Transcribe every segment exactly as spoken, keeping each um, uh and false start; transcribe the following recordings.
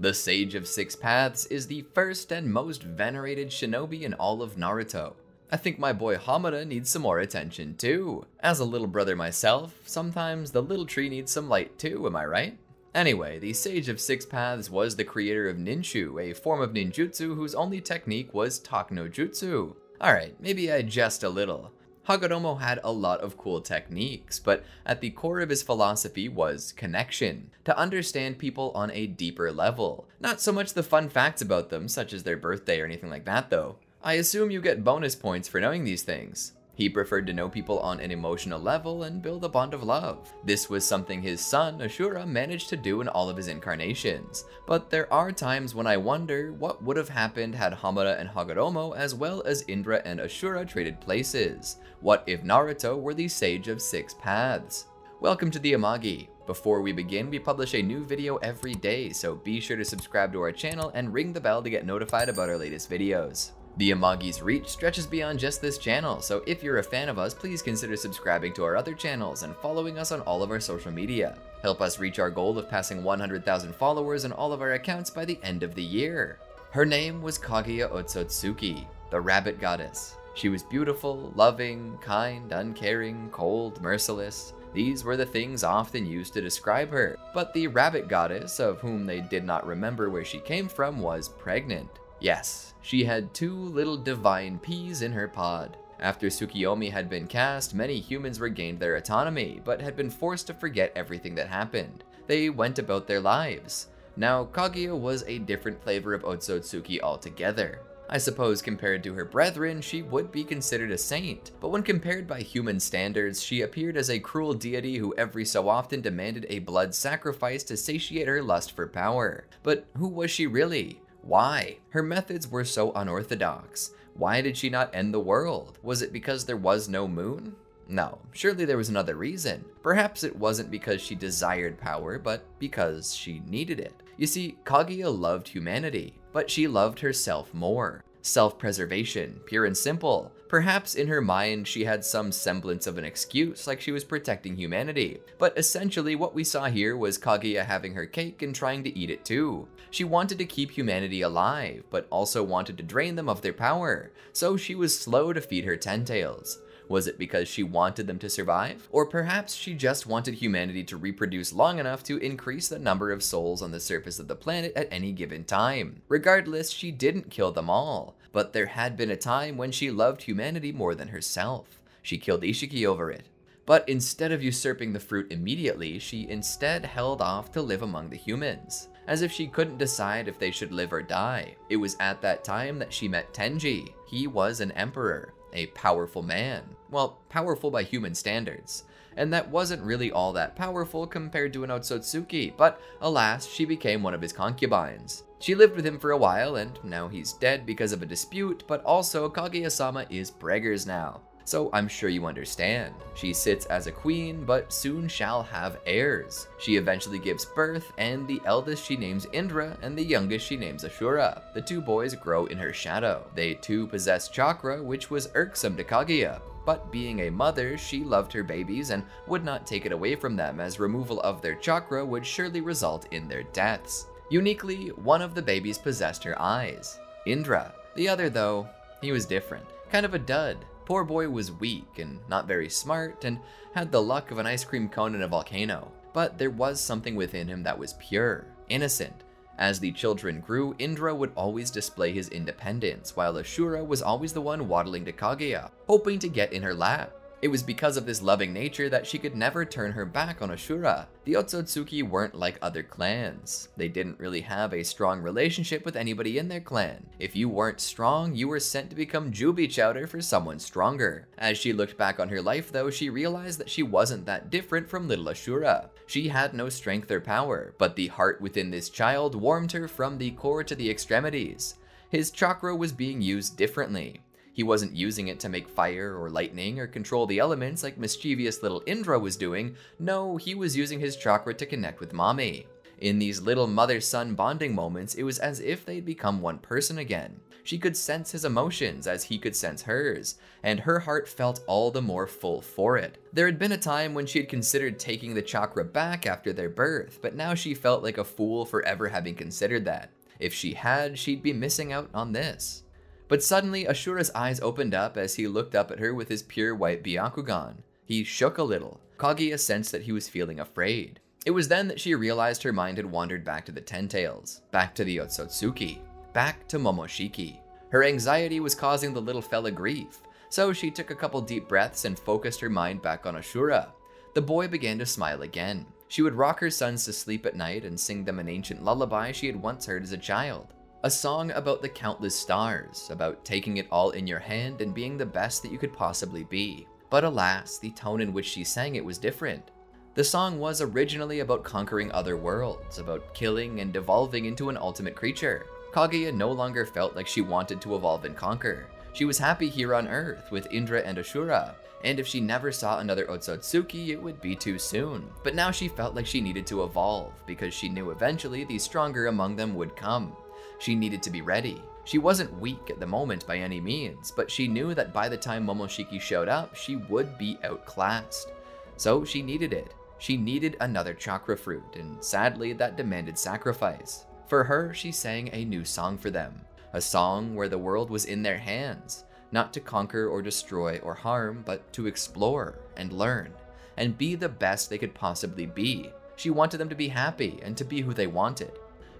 The Sage of Six Paths is the first and most venerated shinobi in all of Naruto. I think my boy Hamada needs some more attention too. As a little brother myself, sometimes the little tree needs some light too, am I right? Anyway, the Sage of Six Paths was the creator of Ninshu, a form of ninjutsu whose only technique was Talk no Jutsu. Alright, maybe I jest a little. Hagoromo had a lot of cool techniques, but at the core of his philosophy was connection, to understand people on a deeper level. Not so much the fun facts about them, such as their birthday or anything like that though. I assume you get bonus points for knowing these things. He preferred to know people on an emotional level and build a bond of love. This was something his son, Ashura, managed to do in all of his incarnations. But there are times when I wonder what would have happened had Hamada and Hagoromo as well as Indra and Ashura traded places. What if Naruto were the Sage of Six Paths? Welcome to the Amagi. Before we begin, we publish a new video every day, so be sure to subscribe to our channel and ring the bell to get notified about our latest videos. The Amagi's reach stretches beyond just this channel, so if you're a fan of us, please consider subscribing to our other channels and following us on all of our social media. Help us reach our goal of passing one hundred thousand followers on all of our accounts by the end of the year. Her name was Kaguya Otsutsuki, the rabbit goddess. She was beautiful, loving, kind, uncaring, cold, merciless. These were the things often used to describe her. But the rabbit goddess, of whom they did not remember where she came from, was pregnant. Yes, she had two little divine peas in her pod. After Tsukiyomi had been cast, many humans regained their autonomy, but had been forced to forget everything that happened. They went about their lives. Now, Kaguya was a different flavor of Otsutsuki altogether. I suppose compared to her brethren, she would be considered a saint, but when compared by human standards, she appeared as a cruel deity who every so often demanded a blood sacrifice to satiate her lust for power. But who was she really? Why? Her methods were so unorthodox. Why did she not end the world? Was it because there was no moon? No, surely there was another reason. Perhaps it wasn't because she desired power, but because she needed it. You see, Kaguya loved humanity, but she loved herself more. Self-preservation, pure and simple. Perhaps in her mind she had some semblance of an excuse, like she was protecting humanity. But essentially what we saw here was Kaguya having her cake and trying to eat it too. She wanted to keep humanity alive, but also wanted to drain them of their power. So she was slow to feed her tentails. Was it because she wanted them to survive? Or perhaps she just wanted humanity to reproduce long enough to increase the number of souls on the surface of the planet at any given time. Regardless, she didn't kill them all. But there had been a time when she loved humanity more than herself. She killed Ishiki over it. But instead of usurping the fruit immediately, she instead held off to live among the humans, as if she couldn't decide if they should live or die. It was at that time that she met Tenji. He was an emperor. A powerful man. Well, powerful by human standards. And that wasn't really all that powerful compared to an Otsutsuki, but alas, she became one of his concubines. She lived with him for a while, and now he's dead because of a dispute, but also Kaguya-sama is preggers now. So I'm sure you understand. She sits as a queen, but soon shall have heirs. She eventually gives birth, and the eldest she names Indra, and the youngest she names Ashura. The two boys grow in her shadow. They too possess chakra, which was irksome to Kaguya. But being a mother, she loved her babies and would not take it away from them, as removal of their chakra would surely result in their deaths. Uniquely, one of the babies possessed her eyes, Indra. The other though, he was different, kind of a dud. Poor boy was weak and not very smart and had the luck of an ice cream cone in a volcano. But there was something within him that was pure, innocent. As the children grew, Indra would always display his independence, while Ashura was always the one waddling to Kaguya, hoping to get in her lap. It was because of this loving nature that she could never turn her back on Ashura. The Otsutsuki weren't like other clans. They didn't really have a strong relationship with anybody in their clan. If you weren't strong, you were sent to become Jubi Chowder for someone stronger. As she looked back on her life though, she realized that she wasn't that different from little Ashura. She had no strength or power, but the heart within this child warmed her from the core to the extremities. His chakra was being used differently. He wasn't using it to make fire or lightning or control the elements like mischievous little Indra was doing. No, he was using his chakra to connect with mommy. In these little mother-son bonding moments, it was as if they'd become one person again. She could sense his emotions as he could sense hers, and her heart felt all the more full for it. There had been a time when she had considered taking the chakra back after their birth, but now she felt like a fool for ever having considered that. If she had, she'd be missing out on this. But suddenly, Ashura's eyes opened up as he looked up at her with his pure white Byakugan. He shook a little. Kaguya sensed that he was feeling afraid. It was then that she realized her mind had wandered back to the Ten Tails, back to the Otsutsuki, back to Momoshiki. Her anxiety was causing the little fella grief, so she took a couple deep breaths and focused her mind back on Ashura. The boy began to smile again. She would rock her sons to sleep at night and sing them an ancient lullaby she had once heard as a child. A song about the countless stars, about taking it all in your hand and being the best that you could possibly be. But alas, the tone in which she sang it was different. The song was originally about conquering other worlds, about killing and evolving into an ultimate creature. Kaguya no longer felt like she wanted to evolve and conquer. She was happy here on Earth with Indra and Ashura, and if she never saw another Otsutsuki, it would be too soon. But now she felt like she needed to evolve, because she knew eventually the stronger among them would come. She needed to be ready. She wasn't weak at the moment by any means, but she knew that by the time Momoshiki showed up, she would be outclassed. So she needed it. She needed another chakra fruit, and sadly, that demanded sacrifice. For her, she sang a new song for them. A song where the world was in their hands. Not to conquer or destroy or harm, but to explore and learn, and be the best they could possibly be. She wanted them to be happy and to be who they wanted.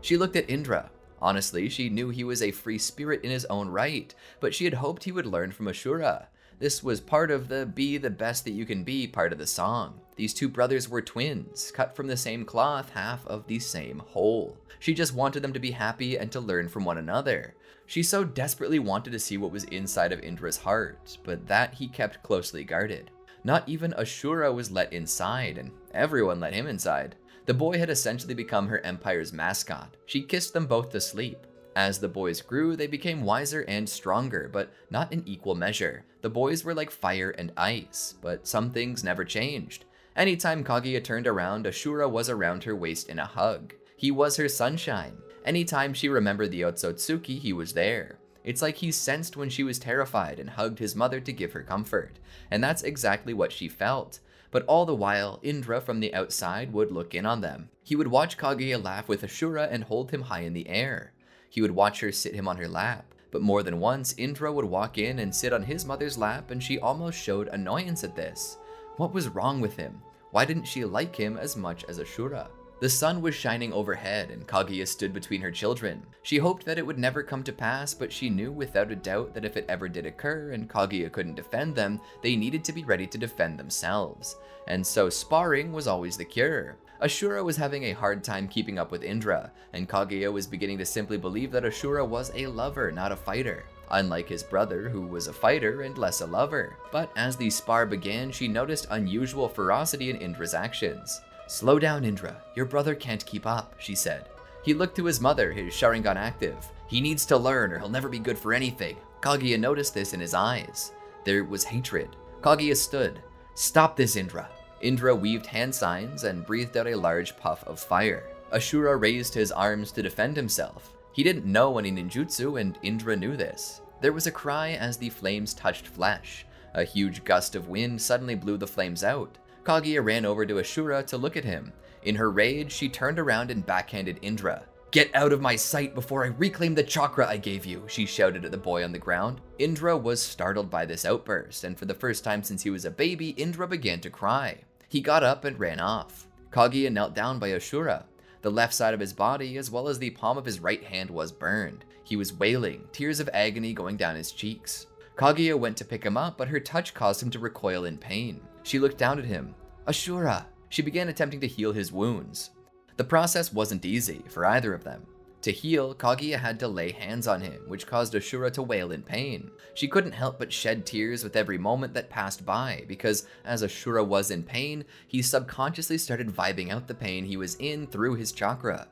She looked at Indra. Honestly, she knew he was a free spirit in his own right, but she had hoped he would learn from Ashura. This was part of the be the best that you can be part of the song. These two brothers were twins, cut from the same cloth, half of the same whole. She just wanted them to be happy and to learn from one another. She so desperately wanted to see what was inside of Indra's heart, but that he kept closely guarded. Not even Ashura was let inside, and everyone let him inside. The boy had essentially become her empire's mascot. She kissed them both to sleep. As the boys grew, they became wiser and stronger, but not in equal measure. The boys were like fire and ice, but some things never changed. Anytime Kaguya turned around, Ashura was around her waist in a hug. He was her sunshine. Anytime she remembered the Otsutsuki, he was there. It's like he sensed when she was terrified and hugged his mother to give her comfort. And that's exactly what she felt. But all the while, Indra from the outside would look in on them. He would watch Kaguya laugh with Ashura and hold him high in the air. He would watch her sit him on her lap. But more than once, Indra would walk in and sit on his mother's lap, and she almost showed annoyance at this. What was wrong with him? Why didn't she like him as much as Ashura? The sun was shining overhead, and Kaguya stood between her children. She hoped that it would never come to pass, but she knew without a doubt that if it ever did occur and Kaguya couldn't defend them, they needed to be ready to defend themselves. And so sparring was always the cure. Ashura was having a hard time keeping up with Indra, and Kaguya was beginning to simply believe that Ashura was a lover, not a fighter. Unlike his brother, who was a fighter and less a lover. But as the spar began, she noticed unusual ferocity in Indra's actions. "Slow down, Indra. Your brother can't keep up," she said. He looked to his mother, his Sharingan active. "He needs to learn or he'll never be good for anything." Kaguya noticed this in his eyes. There was hatred. Kaguya stood. "Stop this, Indra." Indra weaved hand signs and breathed out a large puff of fire. Ashura raised his arms to defend himself. He didn't know any ninjutsu, and Indra knew this. There was a cry as the flames touched flesh. A huge gust of wind suddenly blew the flames out. Kaguya ran over to Ashura to look at him. In her rage, she turned around and backhanded Indra. "Get out of my sight before I reclaim the chakra I gave you," she shouted at the boy on the ground. Indra was startled by this outburst, and for the first time since he was a baby, Indra began to cry. He got up and ran off. Kaguya knelt down by Ashura. The left side of his body, as well as the palm of his right hand, was burned. He was wailing, tears of agony going down his cheeks. Kaguya went to pick him up, but her touch caused him to recoil in pain. She looked down at him. "Ashura!" She began attempting to heal his wounds. The process wasn't easy for either of them. To heal, Kaguya had to lay hands on him, which caused Ashura to wail in pain. She couldn't help but shed tears with every moment that passed by, because as Ashura was in pain, he subconsciously started vibing out the pain he was in through his chakra.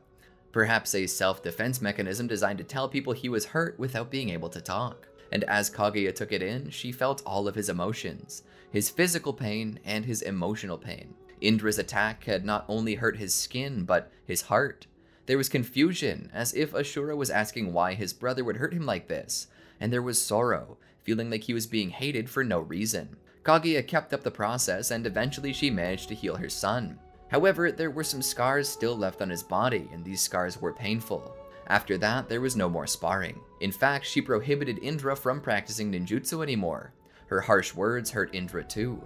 Perhaps a self-defense mechanism designed to tell people he was hurt without being able to talk. And as Kaguya took it in, she felt all of his emotions, his physical pain and his emotional pain. Indra's attack had not only hurt his skin, but his heart. There was confusion, as if Ashura was asking why his brother would hurt him like this, and there was sorrow, feeling like he was being hated for no reason. Kaguya kept up the process, and eventually she managed to heal her son. However, there were some scars still left on his body, and these scars were painful. After that, there was no more sparring. In fact, she prohibited Indra from practicing ninjutsu anymore. Her harsh words hurt Indra too.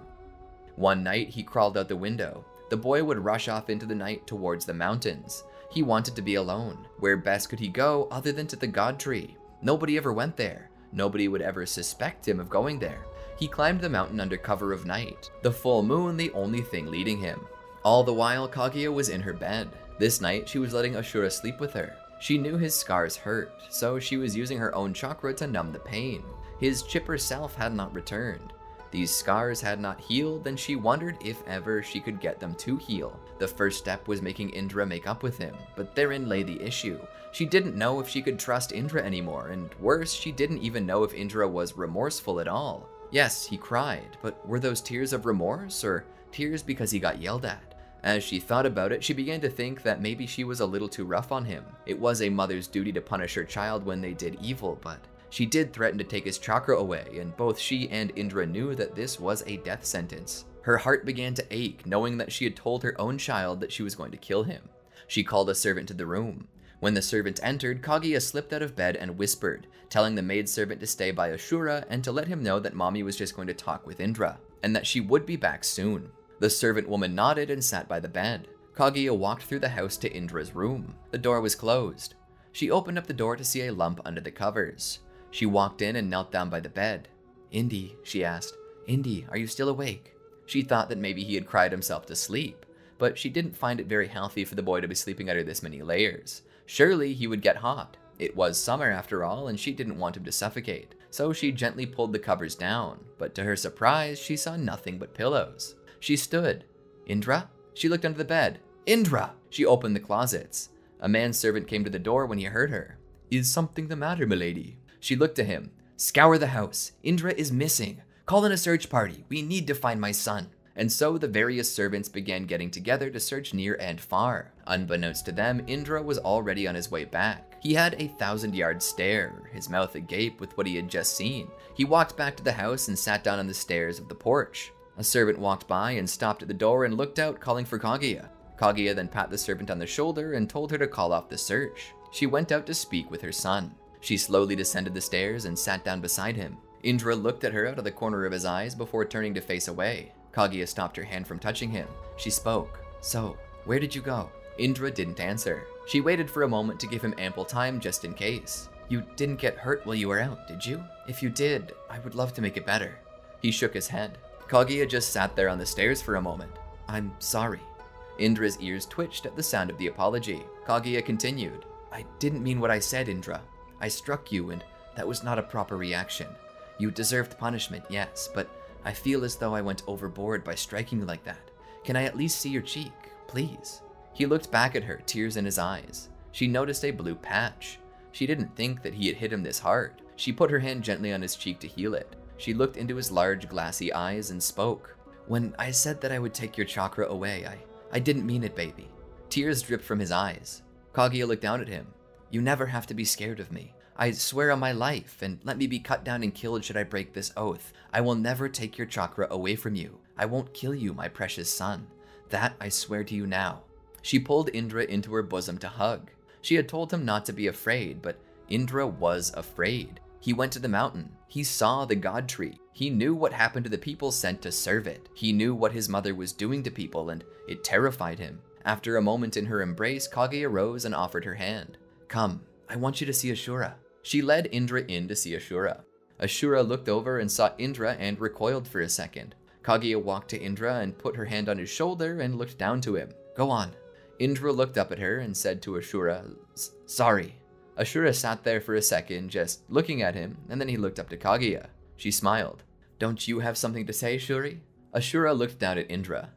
One night, he crawled out the window. The boy would rush off into the night towards the mountains. He wanted to be alone. Where best could he go other than to the God Tree? Nobody ever went there. Nobody would ever suspect him of going there. He climbed the mountain under cover of night, the full moon the only thing leading him. All the while, Kaguya was in her bed. This night, she was letting Ashura sleep with her. She knew his scars hurt, so she was using her own chakra to numb the pain. His chipper self had not returned. These scars had not healed, and she wondered if ever she could get them to heal. The first step was making Indra make up with him, but therein lay the issue. She didn't know if she could trust Indra anymore, and worse, she didn't even know if Indra was remorseful at all. Yes, he cried, but were those tears of remorse, or tears because he got yelled at? As she thought about it, she began to think that maybe she was a little too rough on him. It was a mother's duty to punish her child when they did evil, but she did threaten to take his chakra away, and both she and Indra knew that this was a death sentence. Her heart began to ache, knowing that she had told her own child that she was going to kill him. She called a servant to the room. When the servant entered, Kaguya slipped out of bed and whispered, telling the maidservant to stay by Ashura and to let him know that mommy was just going to talk with Indra, and that she would be back soon. The servant woman nodded and sat by the bed. Kaguya walked through the house to Indra's room. The door was closed. She opened up the door to see a lump under the covers. She walked in and knelt down by the bed. "Indy," she asked. "Indy, are you still awake?" She thought that maybe he had cried himself to sleep, but she didn't find it very healthy for the boy to be sleeping under this many layers. Surely he would get hot. It was summer after all, and she didn't want him to suffocate. So she gently pulled the covers down, but to her surprise, she saw nothing but pillows. She stood. "Indra?" She looked under the bed. "Indra!" She opened the closets. A manservant came to the door when he heard her. "Is something the matter, milady?" She looked to him. "Scour the house. Indra is missing. Call in a search party. We need to find my son." And so the various servants began getting together to search near and far. Unbeknownst to them, Indra was already on his way back. He had a thousand-yard stare, his mouth agape with what he had just seen. He walked back to the house and sat down on the stairs of the porch. A servant walked by and stopped at the door and looked out, calling for Kaguya. Kaguya then pat the servant on the shoulder and told her to call off the search. She went out to speak with her son. She slowly descended the stairs and sat down beside him. Indra looked at her out of the corner of his eyes before turning to face away. Kaguya stopped her hand from touching him. She spoke. "So, where did you go?" Indra didn't answer. She waited for a moment to give him ample time just in case. "You didn't get hurt while you were out, did you? If you did, I would love to make it better." He shook his head. Kaguya just sat there on the stairs for a moment. "I'm sorry." Indra's ears twitched at the sound of the apology. Kaguya continued. "I didn't mean what I said, Indra. I struck you, and that was not a proper reaction. You deserved punishment, yes, but I feel as though I went overboard by striking you like that. Can I at least see your cheek, please?" He looked back at her, tears in his eyes. She noticed a blue patch. She didn't think that he had hit him this hard. She put her hand gently on his cheek to heal it. She looked into his large, glassy eyes and spoke. "When I said that I would take your chakra away, I, I didn't mean it, baby." Tears dripped from his eyes. Kaguya looked down at him. "You never have to be scared of me. I swear on my life, and let me be cut down and killed should I break this oath. I will never take your chakra away from you. I won't kill you, my precious son. That I swear to you now." She pulled Indra into her bosom to hug. She had told him not to be afraid, but Indra was afraid. He went to the mountain. He saw the God Tree. He knew what happened to the people sent to serve it. He knew what his mother was doing to people, and it terrified him. After a moment in her embrace, Kaguya rose and offered her hand. "Come, I want you to see Ashura." She led Indra in to see Ashura. Ashura looked over and saw Indra and recoiled for a second. Kaguya walked to Indra and put her hand on his shoulder and looked down to him. "Go on." Indra looked up at her and said to Ashura, "Sorry." Ashura sat there for a second, just looking at him, and then he looked up to Kaguya. She smiled. "Don't you have something to say, Shuri?" Ashura looked down at Indra.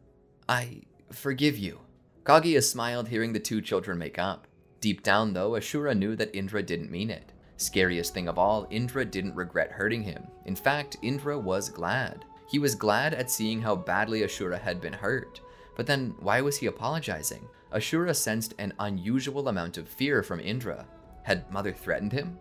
"I forgive you." Kaguya smiled, hearing the two children make up. Deep down, though, Ashura knew that Indra didn't mean it. Scariest thing of all, Indra didn't regret hurting him. In fact, Indra was glad. He was glad at seeing how badly Ashura had been hurt. But then why was he apologizing? Ashura sensed an unusual amount of fear from Indra. Had Mother threatened him?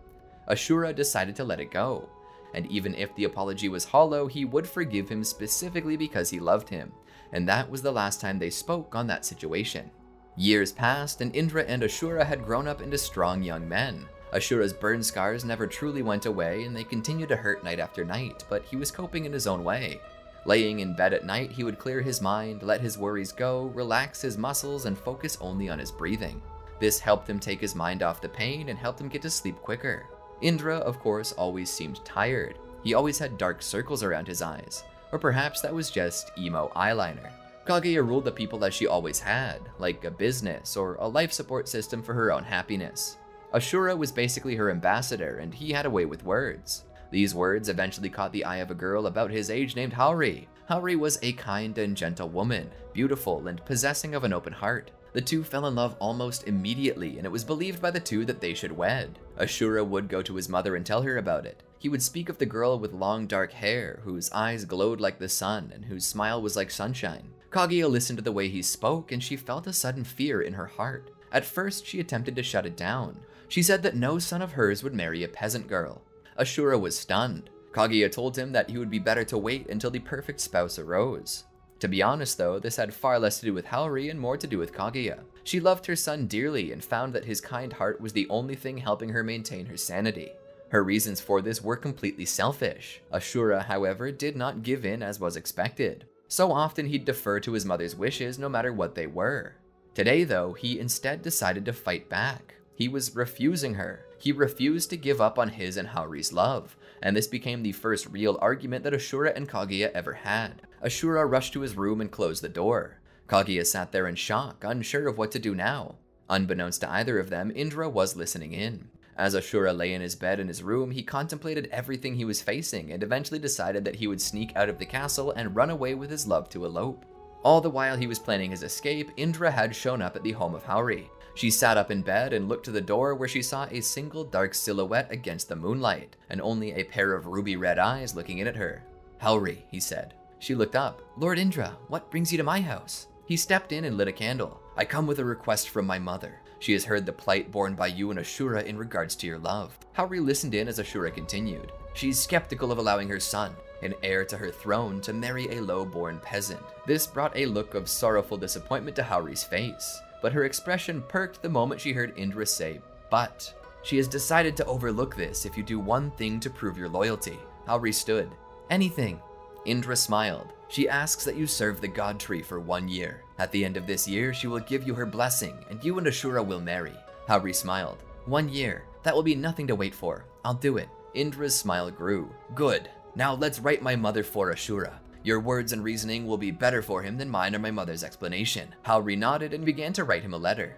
Ashura decided to let it go. And even if the apology was hollow, he would forgive him specifically because he loved him. And that was the last time they spoke on that situation. Years passed, and Indra and Ashura had grown up into strong young men. Ashura's burn scars never truly went away, and they continued to hurt night after night, but he was coping in his own way. Laying in bed at night, he would clear his mind, let his worries go, relax his muscles, and focus only on his breathing. This helped him take his mind off the pain and helped him get to sleep quicker. Indra, of course, always seemed tired. He always had dark circles around his eyes. Or perhaps that was just emo eyeliner. Kaguya ruled the people as she always had, like a business or a life support system for her own happiness. Ashura was basically her ambassador, and he had a way with words. These words eventually caught the eye of a girl about his age named Haori. Haori was a kind and gentle woman, beautiful and possessing of an open heart. The two fell in love almost immediately, and it was believed by the two that they should wed. Ashura would go to his mother and tell her about it. He would speak of the girl with long dark hair, whose eyes glowed like the sun and whose smile was like sunshine. Kaguya listened to the way he spoke, and she felt a sudden fear in her heart. At first, she attempted to shut it down. She said that no son of hers would marry a peasant girl. Ashura was stunned. Kaguya told him that he would be better to wait until the perfect spouse arose. To be honest though, this had far less to do with Haori and more to do with Kaguya. She loved her son dearly and found that his kind heart was the only thing helping her maintain her sanity. Her reasons for this were completely selfish. Ashura, however, did not give in as was expected. So often he'd defer to his mother's wishes no matter what they were. Today though, he instead decided to fight back. He was refusing her. He refused to give up on his and Haori's love, and this became the first real argument that Ashura and Kaguya ever had. Ashura rushed to his room and closed the door. Kaguya sat there in shock, unsure of what to do now. Unbeknownst to either of them, Indra was listening in. As Ashura lay in his bed in his room, he contemplated everything he was facing and eventually decided that he would sneak out of the castle and run away with his love to elope. All the while he was planning his escape, Indra had shown up at the home of Haori. She sat up in bed and looked to the door where she saw a single dark silhouette against the moonlight, and only a pair of ruby red eyes looking in at her. "Haori," he said. She looked up. "Lord Indra, what brings you to my house?" He stepped in and lit a candle. "I come with a request from my mother. She has heard the plight borne by you and Ashura in regards to your love." Haori listened in as Ashura continued. "She's skeptical of allowing her son, an heir to her throne, to marry a low-born peasant." This brought a look of sorrowful disappointment to Haori's face, but her expression perked the moment she heard Indra say, "But she has decided to overlook this if you do one thing to prove your loyalty." Haori stood. "Anything." Indra smiled. "She asks that you serve the God Tree for one year. At the end of this year, she will give you her blessing, and you and Ashura will marry." Haori smiled. "One year. That will be nothing to wait for. I'll do it." Indra's smile grew. "Good. Now let's write my mother for Ashura. Your words and reasoning will be better for him than mine or my mother's explanation." Haori nodded and began to write him a letter.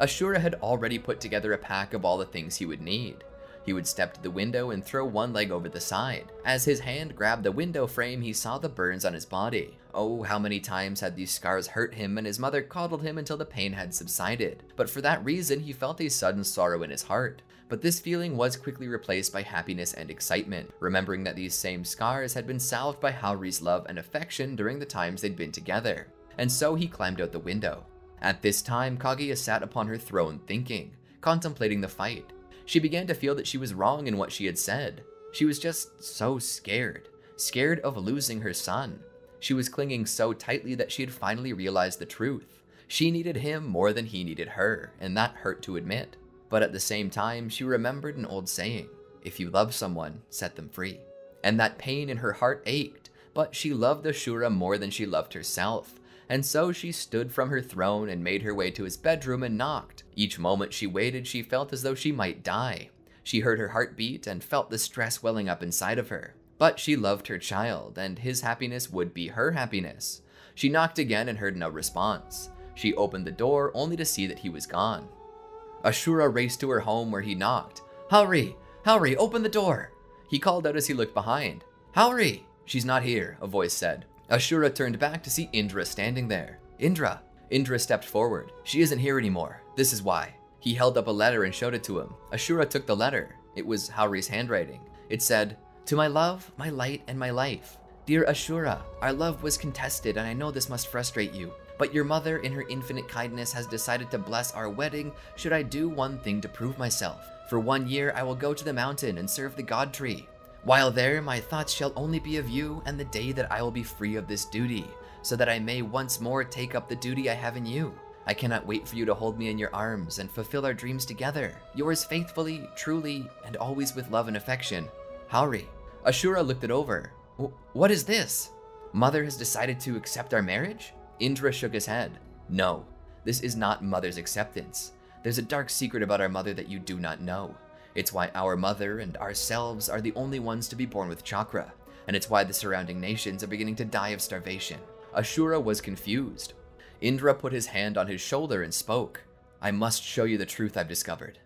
Ashura had already put together a pack of all the things he would need. He would step to the window and throw one leg over the side. As his hand grabbed the window frame, he saw the burns on his body. Oh, how many times had these scars hurt him, and his mother coddled him until the pain had subsided. But for that reason, he felt a sudden sorrow in his heart. But this feeling was quickly replaced by happiness and excitement, remembering that these same scars had been salved by Haori's love and affection during the times they'd been together. And so he climbed out the window. At this time, Kaguya sat upon her throne thinking, contemplating the fight. She began to feel that she was wrong in what she had said. She was just so scared, scared of losing her son. She was clinging so tightly that she had finally realized the truth. She needed him more than he needed her, and that hurt to admit. But at the same time, she remembered an old saying, "If you love someone, set them free." And that pain in her heart ached, but she loved Ashura more than she loved herself. And so she stood from her throne and made her way to his bedroom and knocked. Each moment she waited, she felt as though she might die. She heard her heartbeat and felt the stress welling up inside of her. But she loved her child, and his happiness would be her happiness. She knocked again and heard no response. She opened the door only to see that he was gone. Ashura raced to her home where he knocked. "Haori! Haori, open the door!" He called out as he looked behind. "Haori!" "She's not here," a voice said. Ashura turned back to see Indra standing there. "Indra!" Indra stepped forward. "She isn't here anymore. This is why." He held up a letter and showed it to him. Ashura took the letter. It was Haori's handwriting. It said, "To my love, my light, and my life. Dear Ashura, our love was contested, and I know this must frustrate you. but your mother in her infinite kindness has decided to bless our wedding should I do one thing to prove myself. For one year I will go to the mountain and serve the god tree. While there, my thoughts shall only be of you and the day that I will be free of this duty, so that I may once more take up the duty I have in you. I cannot wait for you to hold me in your arms and fulfill our dreams together. Yours faithfully, truly, and always with love and affection, Haori. Ashura looked it over. What is this? Mother has decided to accept our marriage? Indra shook his head. No, this is not Mother's acceptance. There's a dark secret about our mother that you do not know. It's why our mother and ourselves are the only ones to be born with chakra, and it's why the surrounding nations are beginning to die of starvation. Ashura was confused. Indra put his hand on his shoulder and spoke. I must show you the truth I've discovered.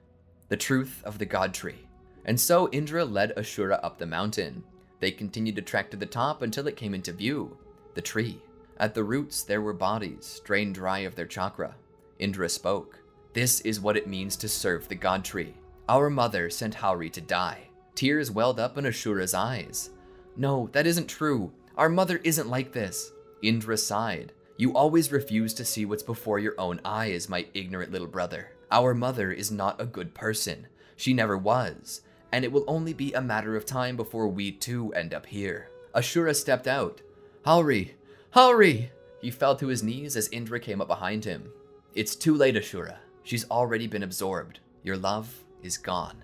The truth of the god tree. And so Indra led Ashura up the mountain. They continued to track to the top until it came into view. The tree. At the roots there were bodies, drained dry of their chakra. Indra spoke. This is what it means to serve the god tree. Our mother sent Haori to die. Tears welled up in Ashura's eyes. No, that isn't true. Our mother isn't like this. Indra sighed. You always refuse to see what's before your own eyes, my ignorant little brother. Our mother is not a good person. She never was, and it will only be a matter of time before we too end up here. Ashura stepped out. Haori! Haori! He fell to his knees as Indra came up behind him. It's too late, Ashura. She's already been absorbed. Your love is gone.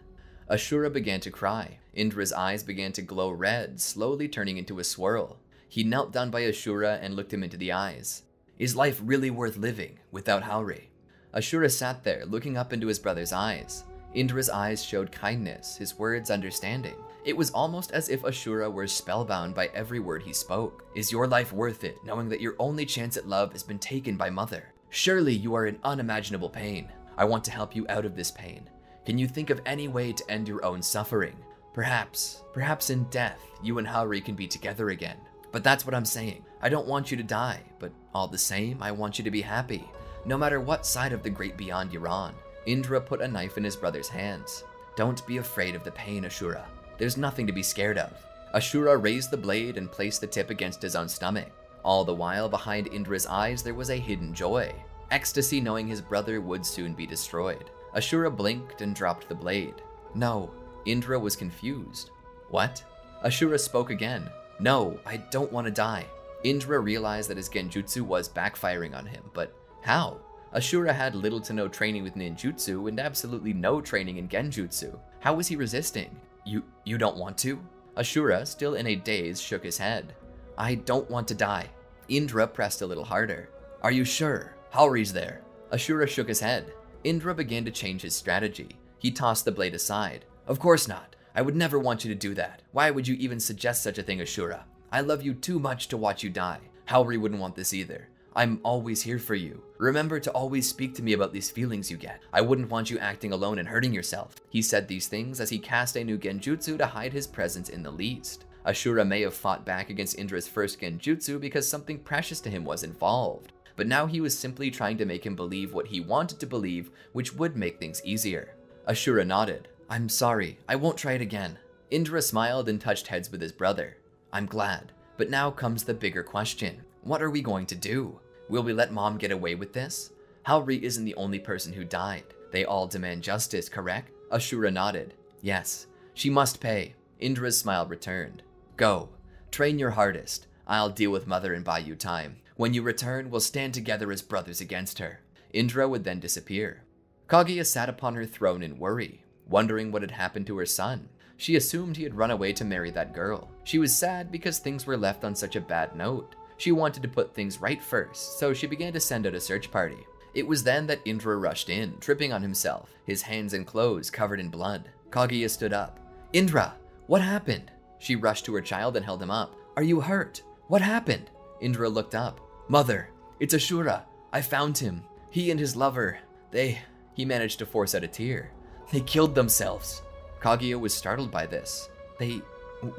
Ashura began to cry. Indra's eyes began to glow red, slowly turning into a swirl. He knelt down by Ashura and looked him into the eyes. Is life really worth living without Haori? Ashura sat there, looking up into his brother's eyes. Indra's eyes showed kindness, his words understanding. It was almost as if Ashura were spellbound by every word he spoke. Is your life worth it, knowing that your only chance at love has been taken by Mother? Surely you are in unimaginable pain. I want to help you out of this pain. Can you think of any way to end your own suffering? Perhaps, perhaps in death, you and Haori can be together again. But that's what I'm saying. I don't want you to die, but all the same, I want you to be happy, no matter what side of the great beyond you're on. Indra put a knife in his brother's hands. Don't be afraid of the pain, Ashura. There's nothing to be scared of. Ashura raised the blade and placed the tip against his own stomach. All the while, behind Indra's eyes, there was a hidden joy. Ecstasy knowing his brother would soon be destroyed. Ashura blinked and dropped the blade. No. Indra was confused. What? Ashura spoke again. No, I don't want to die. Indra realized that his genjutsu was backfiring on him, but how? Ashura had little to no training with ninjutsu and absolutely no training in genjutsu. How was he resisting? You you don't want to? Ashura, still in a daze, shook his head. I don't want to die. Indra pressed a little harder. Are you sure? Haori's there. Ashura shook his head. Indra began to change his strategy. He tossed the blade aside. Of course not. I would never want you to do that. Why would you even suggest such a thing, Ashura? I love you too much to watch you die. Haori wouldn't want this either. I'm always here for you. Remember to always speak to me about these feelings you get. I wouldn't want you acting alone and hurting yourself. He said these things as he cast a new genjutsu to hide his presence in the least. Ashura may have fought back against Indra's first genjutsu because something precious to him was involved, but now he was simply trying to make him believe what he wanted to believe, which would make things easier. Ashura nodded. I'm sorry, I won't try it again. Indra smiled and touched heads with his brother. I'm glad, but now comes the bigger question. What are we going to do? Will we let Mom get away with this? Haori isn't the only person who died. They all demand justice, correct? Ashura nodded. Yes, she must pay. Indra's smile returned. Go. Train your hardest. I'll deal with Mother and buy you time. When you return, we'll stand together as brothers against her. Indra would then disappear. Kaguya sat upon her throne in worry, wondering what had happened to her son. She assumed he had run away to marry that girl. She was sad because things were left on such a bad note. She wanted to put things right first, so she began to send out a search party. It was then that Indra rushed in, tripping on himself, his hands and clothes covered in blood. Kaguya stood up. Indra, what happened? She rushed to her child and held him up. Are you hurt? What happened? Indra looked up. Mother, it's Ashura. I found him. He and his lover, they... He managed to force out a tear. They killed themselves. Kaguya was startled by this. They...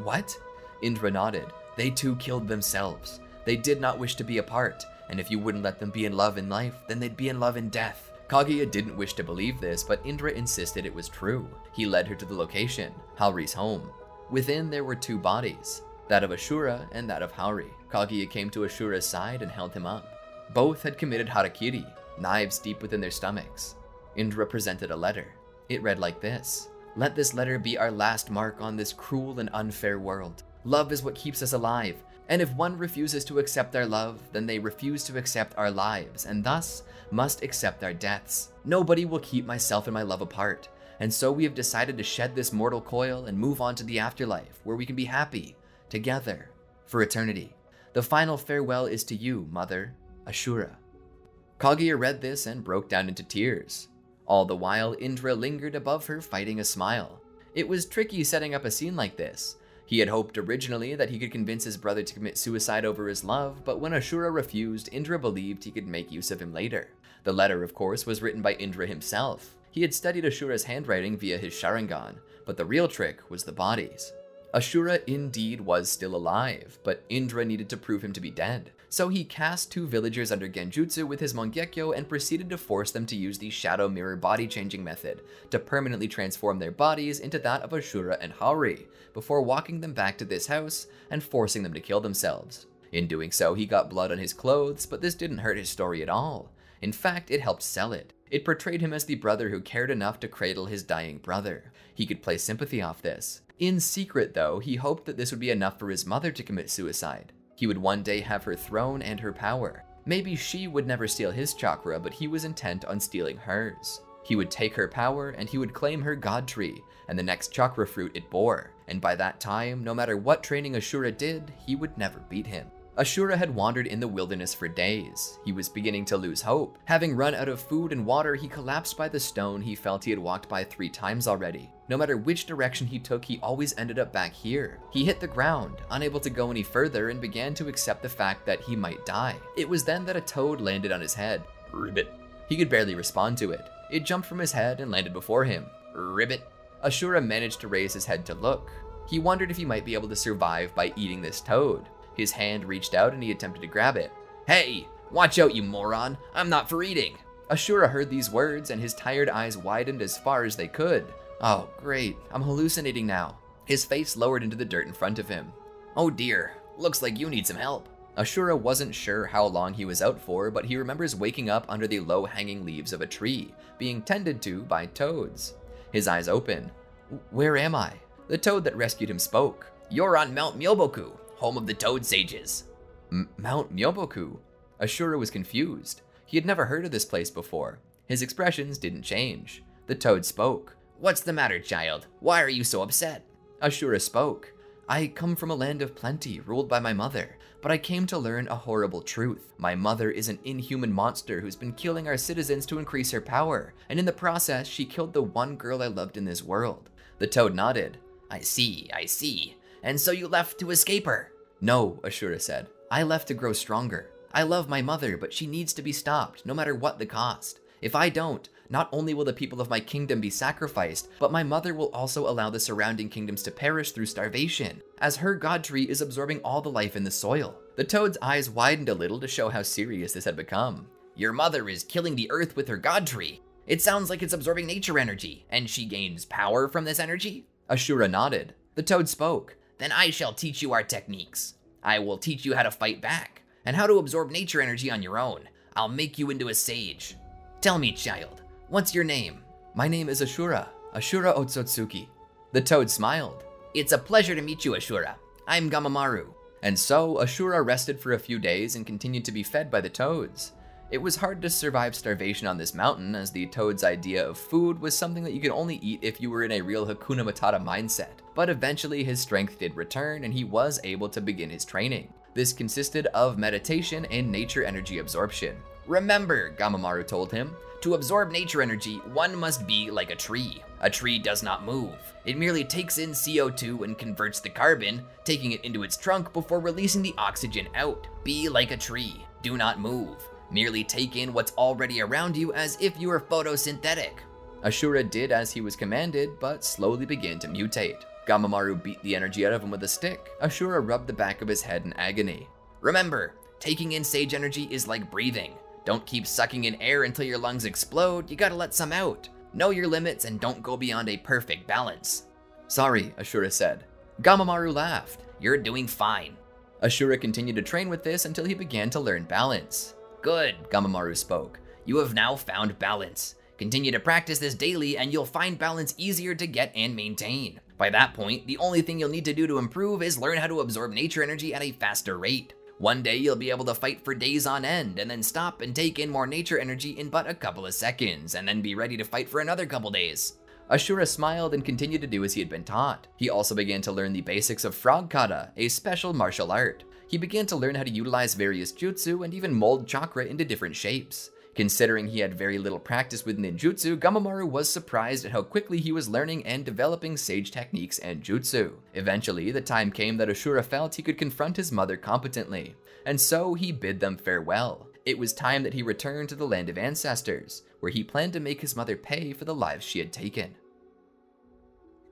what? Indra nodded. They too killed themselves. They did not wish to be apart, and if you wouldn't let them be in love in life, then they'd be in love in death. Kaguya didn't wish to believe this, but Indra insisted it was true. He led her to the location, Haori's home. Within there were two bodies, that of Ashura and that of Haori. Kaguya came to Ashura's side and held him up. Both had committed harakiri, knives deep within their stomachs. Indra presented a letter. It read like this. Let this letter be our last mark on this cruel and unfair world. Love is what keeps us alive, and if one refuses to accept our love, then they refuse to accept our lives, and thus must accept our deaths. Nobody will keep myself and my love apart, and so we have decided to shed this mortal coil and move on to the afterlife, where we can be happy, together, for eternity. The final farewell is to you, Mother, Ashura. Kaguya read this and broke down into tears. All the while, Indra lingered above her, fighting a smile. It was tricky setting up a scene like this. He had hoped originally that he could convince his brother to commit suicide over his love, but when Ashura refused, Indra believed he could make use of him later. The letter, of course, was written by Indra himself. He had studied Ashura's handwriting via his Sharingan, but the real trick was the bodies. Ashura indeed was still alive, but Indra needed to prove him to be dead. So he cast two villagers under Genjutsu with his Mangekyo and proceeded to force them to use the Shadow Mirror body-changing method to permanently transform their bodies into that of Ashura and Haori, before walking them back to this house and forcing them to kill themselves. In doing so, he got blood on his clothes, but this didn't hurt his story at all. In fact, it helped sell it. It portrayed him as the brother who cared enough to cradle his dying brother. He could play sympathy off this. In secret, though, he hoped that this would be enough for his mother to commit suicide. He would one day have her throne and her power. Maybe she would never steal his chakra, but he was intent on stealing hers. He would take her power, and he would claim her god tree, and the next chakra fruit it bore. And by that time, no matter what training Ashura did, he would never beat him. Ashura had wandered in the wilderness for days. He was beginning to lose hope. Having run out of food and water, he collapsed by the stone he felt he had walked by three times already. No matter which direction he took, he always ended up back here. He hit the ground, unable to go any further, and began to accept the fact that he might die. It was then that a toad landed on his head. Ribbit. He could barely respond to it. It jumped from his head and landed before him. Ribbit. Ashura managed to raise his head to look. He wondered if he might be able to survive by eating this toad. His hand reached out and he attempted to grab it. Hey, watch out, you moron. I'm not for eating. Ashura heard these words and his tired eyes widened as far as they could. Oh, great. I'm hallucinating now. His face lowered into the dirt in front of him. Oh dear, looks like you need some help. Ashura wasn't sure how long he was out for, but he remembers waking up under the low-hanging leaves of a tree, being tended to by toads. His eyes open. Where am I? The toad that rescued him spoke. You're on Mount Myoboku, home of the Toad Sages. M Mount Myoboku? Ashura was confused. He had never heard of this place before. His expressions didn't change. The toad spoke. What's the matter, child? Why are you so upset? Ashura spoke. I come from a land of plenty, ruled by my mother, but I came to learn a horrible truth. My mother is an inhuman monster who's been killing our citizens to increase her power, and in the process, she killed the one girl I loved in this world. The toad nodded. I see, I see. And so you left to escape her? No, Ashura said. I left to grow stronger. I love my mother, but she needs to be stopped, no matter what the cost. If I don't, not only will the people of my kingdom be sacrificed, but my mother will also allow the surrounding kingdoms to perish through starvation, as her god tree is absorbing all the life in the soil. The toad's eyes widened a little to show how serious this had become. Your mother is killing the earth with her god tree. It sounds like it's absorbing nature energy, and she gains power from this energy? Ashura nodded. The toad spoke. Then I shall teach you our techniques. I will teach you how to fight back, and how to absorb nature energy on your own. I'll make you into a sage. Tell me, child, what's your name? My name is Ashura, Ashura Otsutsuki. The toad smiled. It's a pleasure to meet you, Ashura. I'm Gamamaru. And so, Ashura rested for a few days and continued to be fed by the toads. It was hard to survive starvation on this mountain, as the toad's idea of food was something that you could only eat if you were in a real Hakuna Matata mindset. But eventually his strength did return and he was able to begin his training. This consisted of meditation and nature energy absorption. Remember, Gamamaru told him, to absorb nature energy, one must be like a tree. A tree does not move. It merely takes in C O two and converts the carbon, taking it into its trunk before releasing the oxygen out. Be like a tree. Do not move. Merely take in what's already around you as if you were photosynthetic. Ashura did as he was commanded, but slowly began to mutate. Gamamaru beat the energy out of him with a stick. Ashura rubbed the back of his head in agony. Remember, taking in sage energy is like breathing. Don't keep sucking in air until your lungs explode, you gotta let some out. Know your limits and don't go beyond a perfect balance. Sorry, Ashura said. Gamamaru laughed. You're doing fine. Ashura continued to train with this until he began to learn balance. Good, Gamamaru spoke. You have now found balance. Continue to practice this daily and you'll find balance easier to get and maintain. By that point, the only thing you'll need to do to improve is learn how to absorb nature energy at a faster rate. One day you'll be able to fight for days on end and then stop and take in more nature energy in but a couple of seconds and then be ready to fight for another couple days. Ashura smiled and continued to do as he had been taught. He also began to learn the basics of frog kata, a special martial art. He began to learn how to utilize various jutsu and even mold chakra into different shapes. Considering he had very little practice with ninjutsu, Gamamaru was surprised at how quickly he was learning and developing sage techniques and jutsu. Eventually, the time came that Ashura felt he could confront his mother competently, and so he bid them farewell. It was time that he returned to the land of ancestors, where he planned to make his mother pay for the lives she had taken.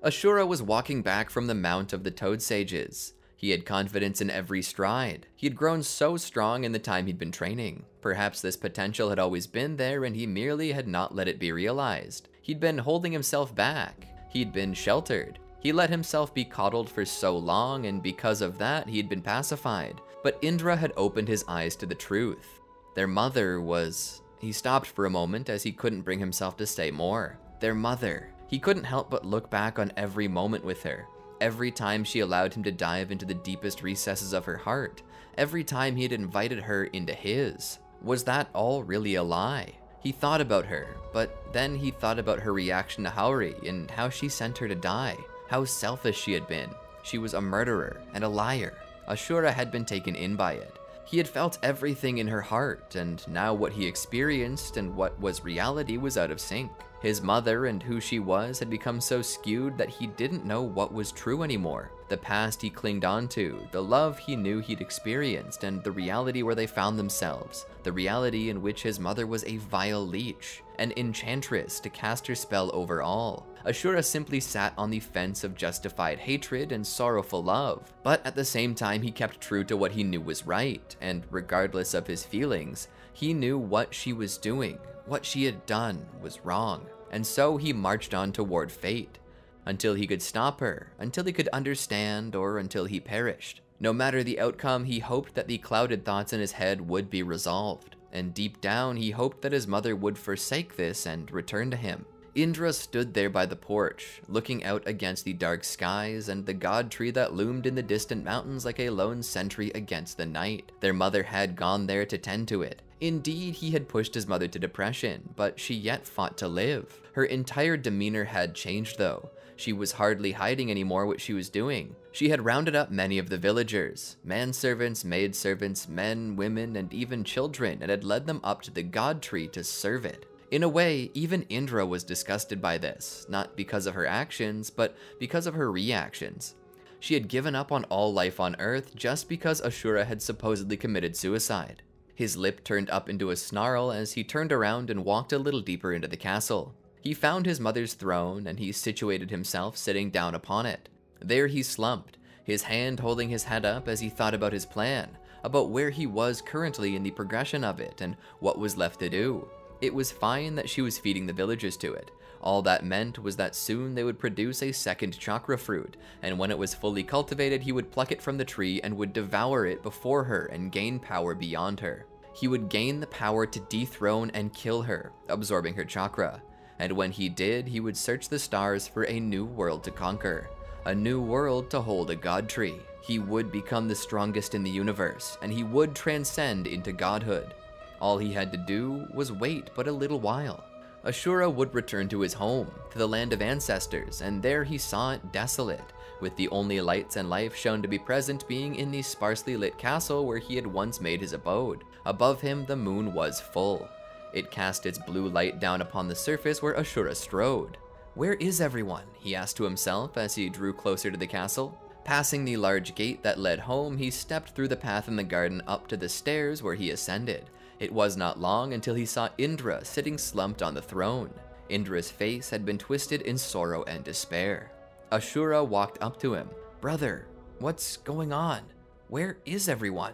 Ashura was walking back from the Mount of the Toad Sages. He had confidence in every stride. He had grown so strong in the time he'd been training. Perhaps this potential had always been there and he merely had not let it be realized. He'd been holding himself back. He'd been sheltered. He let himself be coddled for so long, and because of that, he'd been pacified. But Indra had opened his eyes to the truth. Their mother was... He stopped for a moment as he couldn't bring himself to say more. Their mother. He couldn't help but look back on every moment with her. Every time she allowed him to dive into the deepest recesses of her heart, every time he had invited her into his. Was that all really a lie? He thought about her, but then he thought about her reaction to Haori and how she sent her to die, how selfish she had been. She was a murderer and a liar. Ashura had been taken in by it. He had felt everything in her heart, and now what he experienced and what was reality was out of sync. His mother and who she was had become so skewed that he didn't know what was true anymore. The past he clinged on to, the love he knew he'd experienced, and the reality where they found themselves. The reality in which his mother was a vile leech, an enchantress to cast her spell over all. Ashura simply sat on the fence of justified hatred and sorrowful love, but at the same time he kept true to what he knew was right, and regardless of his feelings, he knew what she was doing, what she had done was wrong, and so he marched on toward fate, until he could stop her, until he could understand, or until he perished. No matter the outcome, he hoped that the clouded thoughts in his head would be resolved, and deep down he hoped that his mother would forsake this and return to him. Indra stood there by the porch, looking out against the dark skies and the god tree that loomed in the distant mountains like a lone sentry against the night. Their mother had gone there to tend to it. Indeed, he had pushed his mother to depression, but she yet fought to live. Her entire demeanor had changed though. She was hardly hiding anymore what she was doing. She had rounded up many of the villagers, manservants, maidservants, men, women, and even children, and had led them up to the god tree to serve it. In a way, even Indra was disgusted by this, not because of her actions, but because of her reactions. She had given up on all life on Earth just because Ashura had supposedly committed suicide. His lip turned up into a snarl as he turned around and walked a little deeper into the castle. He found his mother's throne and he situated himself sitting down upon it. There he slumped, his hand holding his head up as he thought about his plan, about where he was currently in the progression of it and what was left to do. It was fine that she was feeding the villagers to it. All that meant was that soon they would produce a second chakra fruit, and when it was fully cultivated, he would pluck it from the tree and would devour it before her and gain power beyond her. He would gain the power to dethrone and kill her, absorbing her chakra. And when he did, he would search the stars for a new world to conquer, a new world to hold a god tree. He would become the strongest in the universe, and he would transcend into godhood. All he had to do was wait but a little while. Ashura would return to his home, to the land of ancestors, and there he saw it desolate, with the only lights and life shown to be present being in the sparsely lit castle where he had once made his abode. Above him, the moon was full. It cast its blue light down upon the surface where Ashura strode. "Where is everyone?" he asked to himself as he drew closer to the castle. Passing the large gate that led home, he stepped through the path in the garden up to the stairs where he ascended. It was not long until he saw Indra sitting slumped on the throne. Indra's face had been twisted in sorrow and despair. Ashura walked up to him. "Brother, what's going on? Where is everyone?"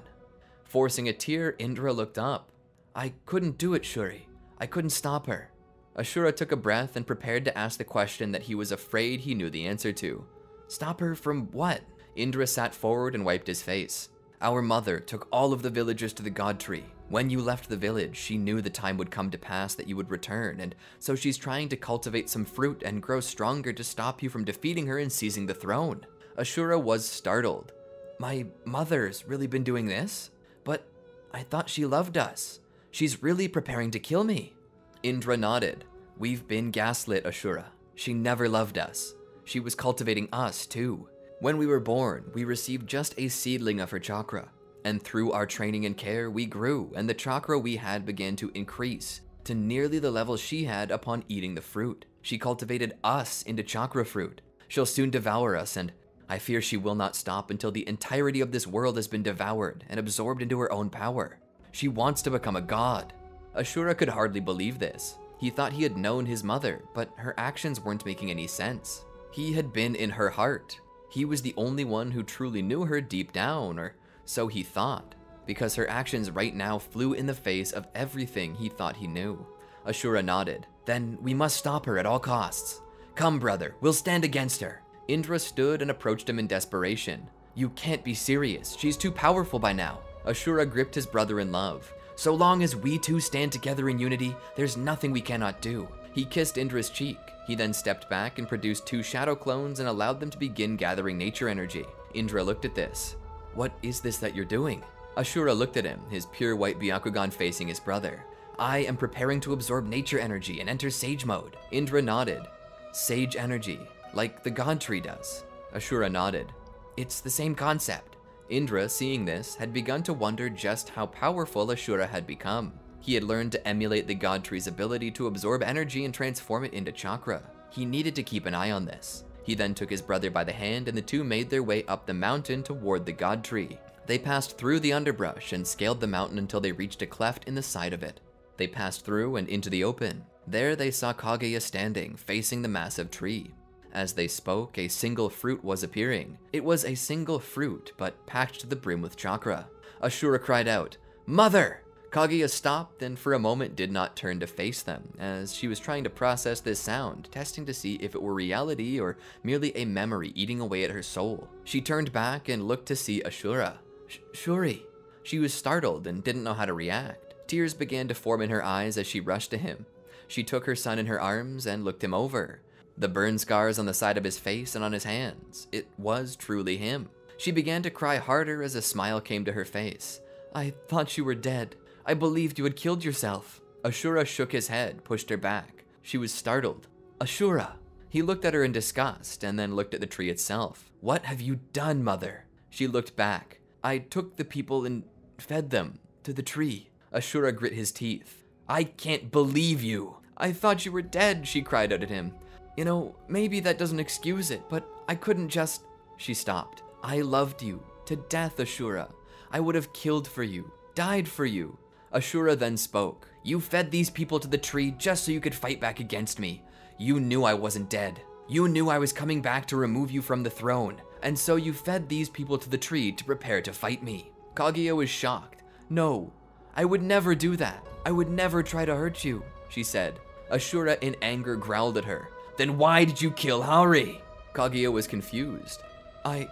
Forcing a tear, Indra looked up. "I couldn't do it, Shuri. I couldn't stop her." Ashura took a breath and prepared to ask the question that he was afraid he knew the answer to. "Stop her from what?" Indra sat forward and wiped his face. Our mother took all of the villagers to the god tree. When you left the village, she knew the time would come to pass that you would return, and so she's trying to cultivate some fruit and grow stronger to stop you from defeating her and seizing the throne. Ashura was startled. My mother's really been doing this? But I thought she loved us. She's really preparing to kill me. Indra nodded. We've been gaslit, Ashura. She never loved us. She was cultivating us too. When we were born, we received just a seedling of her chakra, and through our training and care, we grew, and the chakra we had began to increase to nearly the level she had upon eating the fruit. She cultivated us into chakra fruit. She'll soon devour us, and I fear she will not stop until the entirety of this world has been devoured and absorbed into her own power. She wants to become a god. Ashura could hardly believe this. He thought he had known his mother, but her actions weren't making any sense. He had been in her heart. He was the only one who truly knew her deep down, or so he thought, because her actions right now flew in the face of everything he thought he knew. Ashura nodded. Then we must stop her at all costs. Come, brother, we'll stand against her. Indra stood and approached him in desperation. You can't be serious. She's too powerful by now. Ashura gripped his brother in love. So long as we two stand together in unity, there's nothing we cannot do. He kissed Indra's cheek. He then stepped back and produced two shadow clones and allowed them to begin gathering nature energy. Indra looked at this. What is this that you're doing? Ashura looked at him, his pure white Byakugan facing his brother. I am preparing to absorb nature energy and enter sage mode. Indra nodded. Sage energy, like the god tree does. Ashura nodded. It's the same concept. Indra, seeing this, had begun to wonder just how powerful Ashura had become. He had learned to emulate the god tree's ability to absorb energy and transform it into chakra. He needed to keep an eye on this. He then took his brother by the hand, and the two made their way up the mountain toward the god tree. They passed through the underbrush and scaled the mountain until they reached a cleft in the side of it. They passed through and into the open. There they saw Kaguya standing, facing the massive tree. As they spoke, a single fruit was appearing. It was a single fruit, but packed to the brim with chakra. Ashura cried out, "Mother!" Kaguya stopped and for a moment did not turn to face them, as she was trying to process this sound, testing to see if it were reality or merely a memory eating away at her soul. She turned back and looked to see Ashura. Sh Shuri. She was startled and didn't know how to react. Tears began to form in her eyes as she rushed to him. She took her son in her arms and looked him over. The burn scars on the side of his face and on his hands. It was truly him. She began to cry harder as a smile came to her face. I thought you were dead. I believed you had killed yourself. Ashura shook his head, pushed her back. She was startled. Ashura! He looked at her in disgust and then looked at the tree itself. What have you done, mother? She looked back. I took the people and fed them to the tree. Ashura grit his teeth. I can't believe you. I thought you were dead, she cried out at him. You know, maybe that doesn't excuse it, but I couldn't just... She stopped. I loved you to death, Ashura. I would have killed for you, died for you. Ashura then spoke. You fed these people to the tree just so you could fight back against me. You knew I wasn't dead. You knew I was coming back to remove you from the throne. And so you fed these people to the tree to prepare to fight me. Kaguya was shocked. No, I would never do that. I would never try to hurt you, she said. Ashura in anger growled at her. Then why did you kill Haori? Kaguya was confused. I,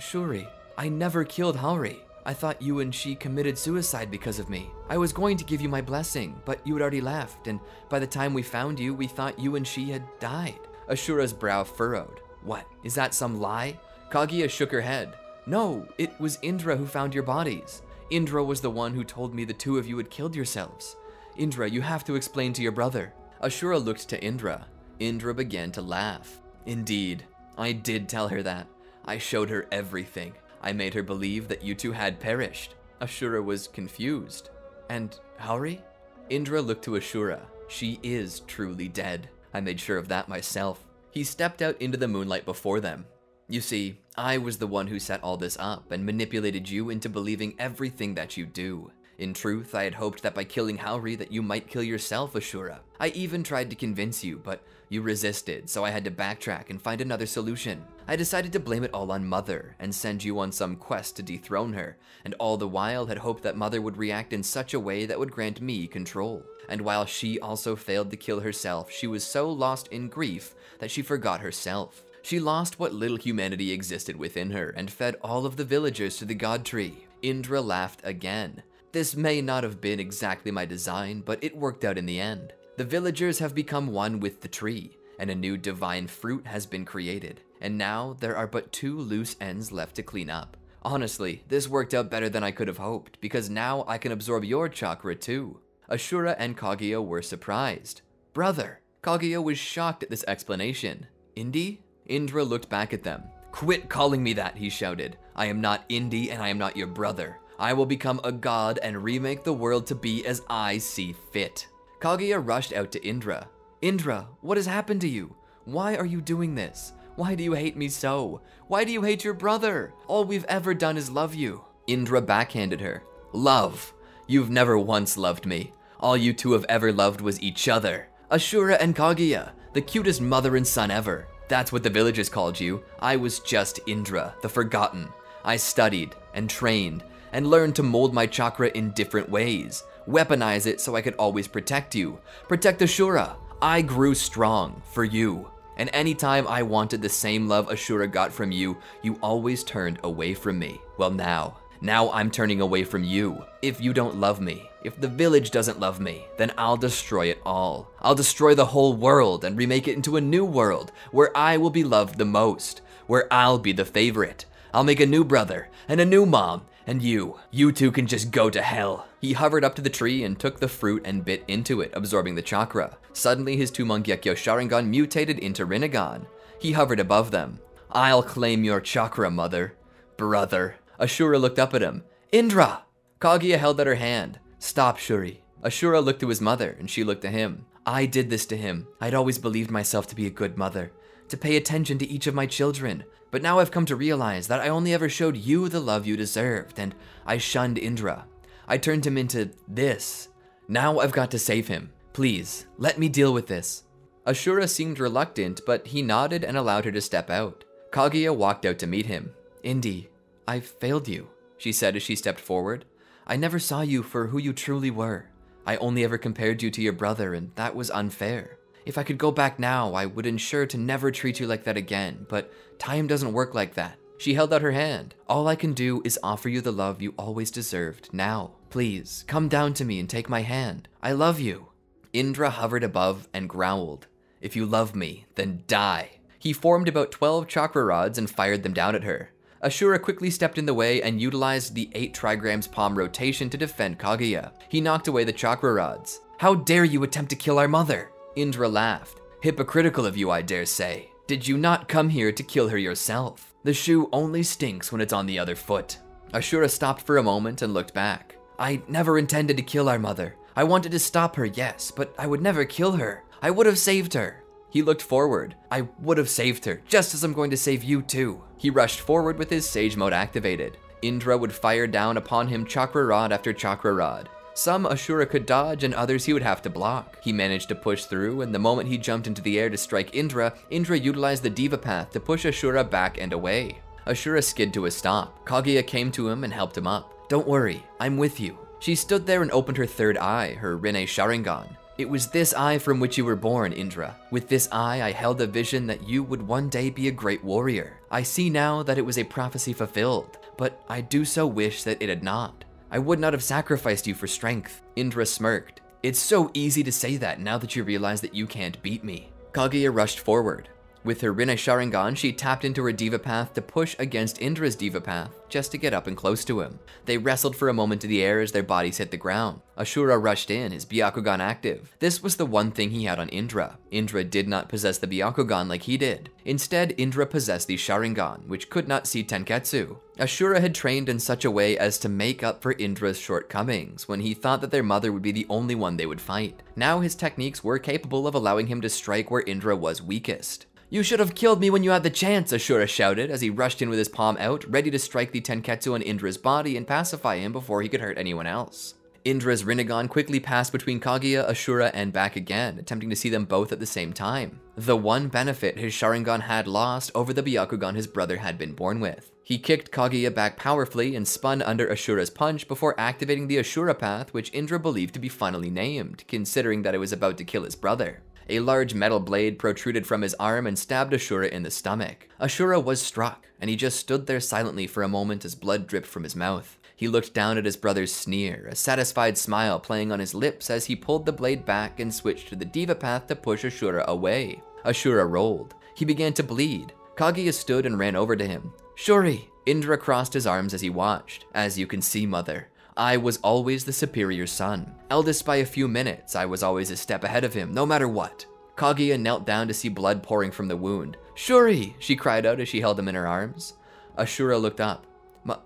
Shuri, I never killed Haori. I thought you and she committed suicide because of me. I was going to give you my blessing, but you had already left, and by the time we found you, we thought you and she had died. Ashura's brow furrowed. What, is that some lie? Kaguya shook her head. No, it was Indra who found your bodies. Indra was the one who told me the two of you had killed yourselves. Indra, you have to explain to your brother. Ashura looked to Indra. Indra began to laugh. Indeed, I did tell her that. I showed her everything. I made her believe that you two had perished. Ashura was confused. And Haori? Indra looked to Ashura. She is truly dead. I made sure of that myself. He stepped out into the moonlight before them. You see, I was the one who set all this up and manipulated you into believing everything that you do. In truth, I had hoped that by killing Haori that you might kill yourself, Ashura. I even tried to convince you, but you resisted, so I had to backtrack and find another solution. I decided to blame it all on Mother and send you on some quest to dethrone her, and all the while had hoped that Mother would react in such a way that would grant me control. And while she also failed to kill herself, she was so lost in grief that she forgot herself. She lost what little humanity existed within her and fed all of the villagers to the god tree. Indra laughed again. This may not have been exactly my design, but it worked out in the end. The villagers have become one with the tree, and a new divine fruit has been created. And now, there are but two loose ends left to clean up. Honestly, this worked out better than I could have hoped, because now I can absorb your chakra too. Ashura and Kaguya were surprised. Brother! Kaguya was shocked at this explanation. Indy? Indra looked back at them. Quit calling me that, he shouted. I am not Indy and I am not your brother. I will become a god and remake the world to be as I see fit. Kaguya rushed out to Indra. Indra, what has happened to you? Why are you doing this? Why do you hate me so? Why do you hate your brother? All we've ever done is love you. Indra backhanded her. Love? You've never once loved me. All you two have ever loved was each other. Ashura and Kaguya, the cutest mother and son ever. That's what the villagers called you. I was just Indra, the Forgotten. I studied and trained and learned to mold my chakra in different ways, weaponize it so I could always protect you, protect Ashura. I grew strong for you. And anytime I wanted the same love Ashura got from you, you always turned away from me. Well now, now I'm turning away from you. If you don't love me, if the village doesn't love me, then I'll destroy it all. I'll destroy the whole world and remake it into a new world where I will be loved the most, where I'll be the favorite. I'll make a new brother and a new mom, and you, you two can just go to hell. He hovered up to the tree and took the fruit and bit into it, absorbing the chakra. Suddenly, his two Mangekyo Sharingan mutated into Rinnegan. He hovered above them. I'll claim your chakra, mother. Brother. Ashura looked up at him. Indra! Kaguya held out her hand. Stop, Shuri. Ashura looked to his mother, and she looked at him. I did this to him. I'd always believed myself to be a good mother, to pay attention to each of my children. But now I've come to realize that I only ever showed you the love you deserved, and I shunned Indra. I turned him into this. Now I've got to save him. Please, let me deal with this. Ashura seemed reluctant, but he nodded and allowed her to step out. Kaguya walked out to meet him. Indy, I've failed you, she said as she stepped forward. I never saw you for who you truly were. I only ever compared you to your brother, and that was unfair. If I could go back now, I would ensure to never treat you like that again, but time doesn't work like that. She held out her hand. All I can do is offer you the love you always deserved now. Please, come down to me and take my hand. I love you. Indra hovered above and growled. If you love me, then die. He formed about twelve chakra rods and fired them down at her. Ashura quickly stepped in the way and utilized the eight trigrams palm rotation to defend Kaguya. He knocked away the chakra rods. How dare you attempt to kill our mother? Indra laughed. Hypocritical of you, I dare say. Did you not come here to kill her yourself? The shoe only stinks when it's on the other foot. Ashura stopped for a moment and looked back. I never intended to kill our mother. I wanted to stop her, yes, but I would never kill her. I would have saved her. He looked forward. I would have saved her, just as I'm going to save you too. He rushed forward with his Sage Mode activated. Indra would fire down upon him chakra rod after chakra rod. Some Ashura could dodge and others he would have to block. He managed to push through, and the moment he jumped into the air to strike Indra, Indra utilized the Diva Path to push Ashura back and away. Ashura skid to a stop. Kaguya came to him and helped him up. Don't worry, I'm with you. She stood there and opened her third eye, her Rinne Sharingan. It was this eye from which you were born, Indra. With this eye, I held a vision that you would one day be a great warrior. I see now that it was a prophecy fulfilled, but I do so wish that it had not. I would not have sacrificed you for strength. Indra smirked. It's so easy to say that now that you realize that you can't beat me. Kaguya rushed forward. With her Rinne Sharingan, she tapped into her Diva Path to push against Indra's Diva Path just to get up and close to him. They wrestled for a moment in the air as their bodies hit the ground. Ashura rushed in, his Byakugan active. This was the one thing he had on Indra. Indra did not possess the Byakugan like he did. Instead, Indra possessed the Sharingan, which could not see Tenketsu. Ashura had trained in such a way as to make up for Indra's shortcomings when he thought that their mother would be the only one they would fight. Now his techniques were capable of allowing him to strike where Indra was weakest. You should have killed me when you had the chance, Ashura shouted as he rushed in with his palm out, ready to strike the Tenketsu on Indra's body and pacify him before he could hurt anyone else. Indra's Rinnegan quickly passed between Kaguya, Ashura, and back again, attempting to see them both at the same time. The one benefit his Sharingan had lost over the Byakugan his brother had been born with. He kicked Kaguya back powerfully and spun under Ashura's punch before activating the Ashura Path, which Indra believed to be finally named, considering that it was about to kill his brother. A large metal blade protruded from his arm and stabbed Ashura in the stomach. Ashura was struck, and he just stood there silently for a moment as blood dripped from his mouth. He looked down at his brother's sneer, a satisfied smile playing on his lips as he pulled the blade back and switched to the Diva Path to push Ashura away. Ashura rolled. He began to bleed. Kaguya stood and ran over to him. "Shuri!" Indra crossed his arms as he watched. "As you can see, mother, I was always the superior son. Eldest by a few minutes, I was always a step ahead of him, no matter what." Kaguya knelt down to see blood pouring from the wound. "Shuri!" she cried out as she held him in her arms. Ashura looked up.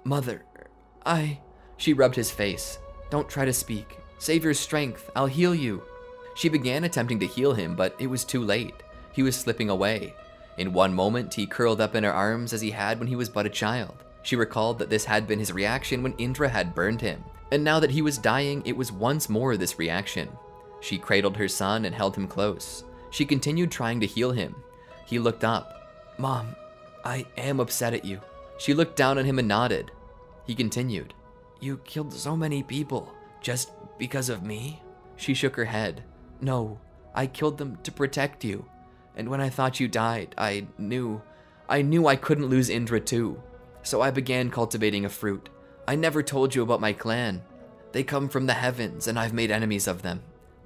"Mother, I..." She rubbed his face. "Don't try to speak. Save your strength. I'll heal you." She began attempting to heal him, but it was too late. He was slipping away. In one moment, he curled up in her arms as he had when he was but a child. She recalled that this had been his reaction when Indra had burned him. And now that he was dying, it was once more this reaction. She cradled her son and held him close. She continued trying to heal him. He looked up. "Mom, I am upset at you." She looked down at him and nodded. He continued. "You killed so many people. Just because of me?" She shook her head. "No, I killed them to protect you. And when I thought you died, I knew, I knew I couldn't lose Indra too. So I began cultivating a fruit. I never told you about my clan. They come from the heavens and I've made enemies of them.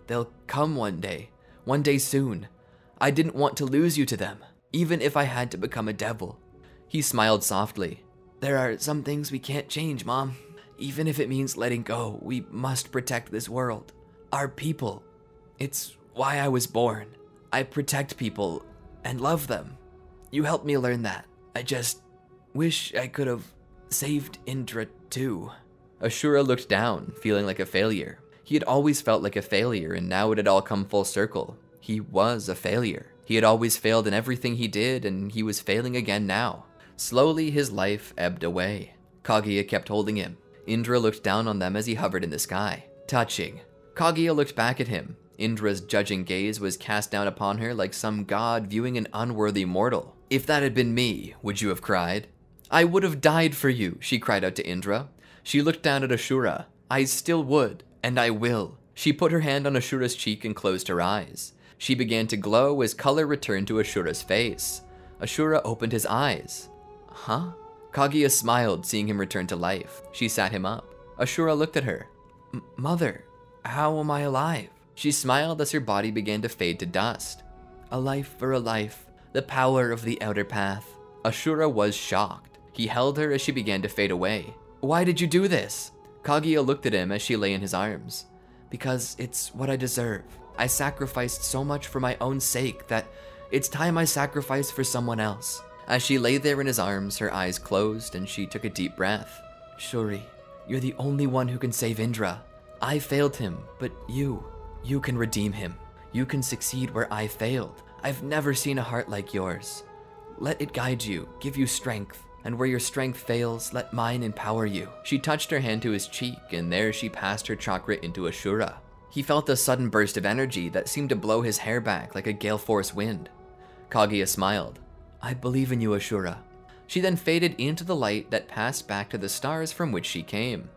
They'll come one day, one day soon. I didn't want to lose you to them, even if I had to become a devil." He smiled softly. "There are some things we can't change, Mom. Even if it means letting go, we must protect this world. Our people. It's why I was born. I protect people and love them. You helped me learn that. I just wish I could have saved Indra too." Ashura looked down, feeling like a failure. He had always felt like a failure, and now it had all come full circle. He was a failure. He had always failed in everything he did, and he was failing again now. Slowly, his life ebbed away. Kaguya kept holding him. Indra looked down on them as he hovered in the sky. Touching. Kaguya looked back at him. Indra's judging gaze was cast down upon her like some god viewing an unworthy mortal. "If that had been me, would you have cried?" "I would have died for you," she cried out to Indra. She looked down at Ashura. "I still would, and I will." She put her hand on Ashura's cheek and closed her eyes. She began to glow as color returned to Ashura's face. Ashura opened his eyes. "Huh?" Kaguya smiled, seeing him return to life. She sat him up. Ashura looked at her. "Mother, how am I alive?" She smiled as her body began to fade to dust. "A life for a life, the power of the outer path." Ashura was shocked. He held her as she began to fade away. "Why did you do this?" Kaguya looked at him as she lay in his arms. "Because it's what I deserve. I sacrificed so much for my own sake that it's time I sacrifice for someone else." As she lay there in his arms, her eyes closed and she took a deep breath. "Shuri, you're the only one who can save Indra. I failed him, but you... You can redeem him. You can succeed where I failed. I've never seen a heart like yours. Let it guide you, give you strength, and where your strength fails, let mine empower you." She touched her hand to his cheek, and there she passed her chakra into Ashura. He felt a sudden burst of energy that seemed to blow his hair back like a gale force wind. Kaguya smiled. "I believe in you, Ashura." She then faded into the light that passed back to the stars from which she came.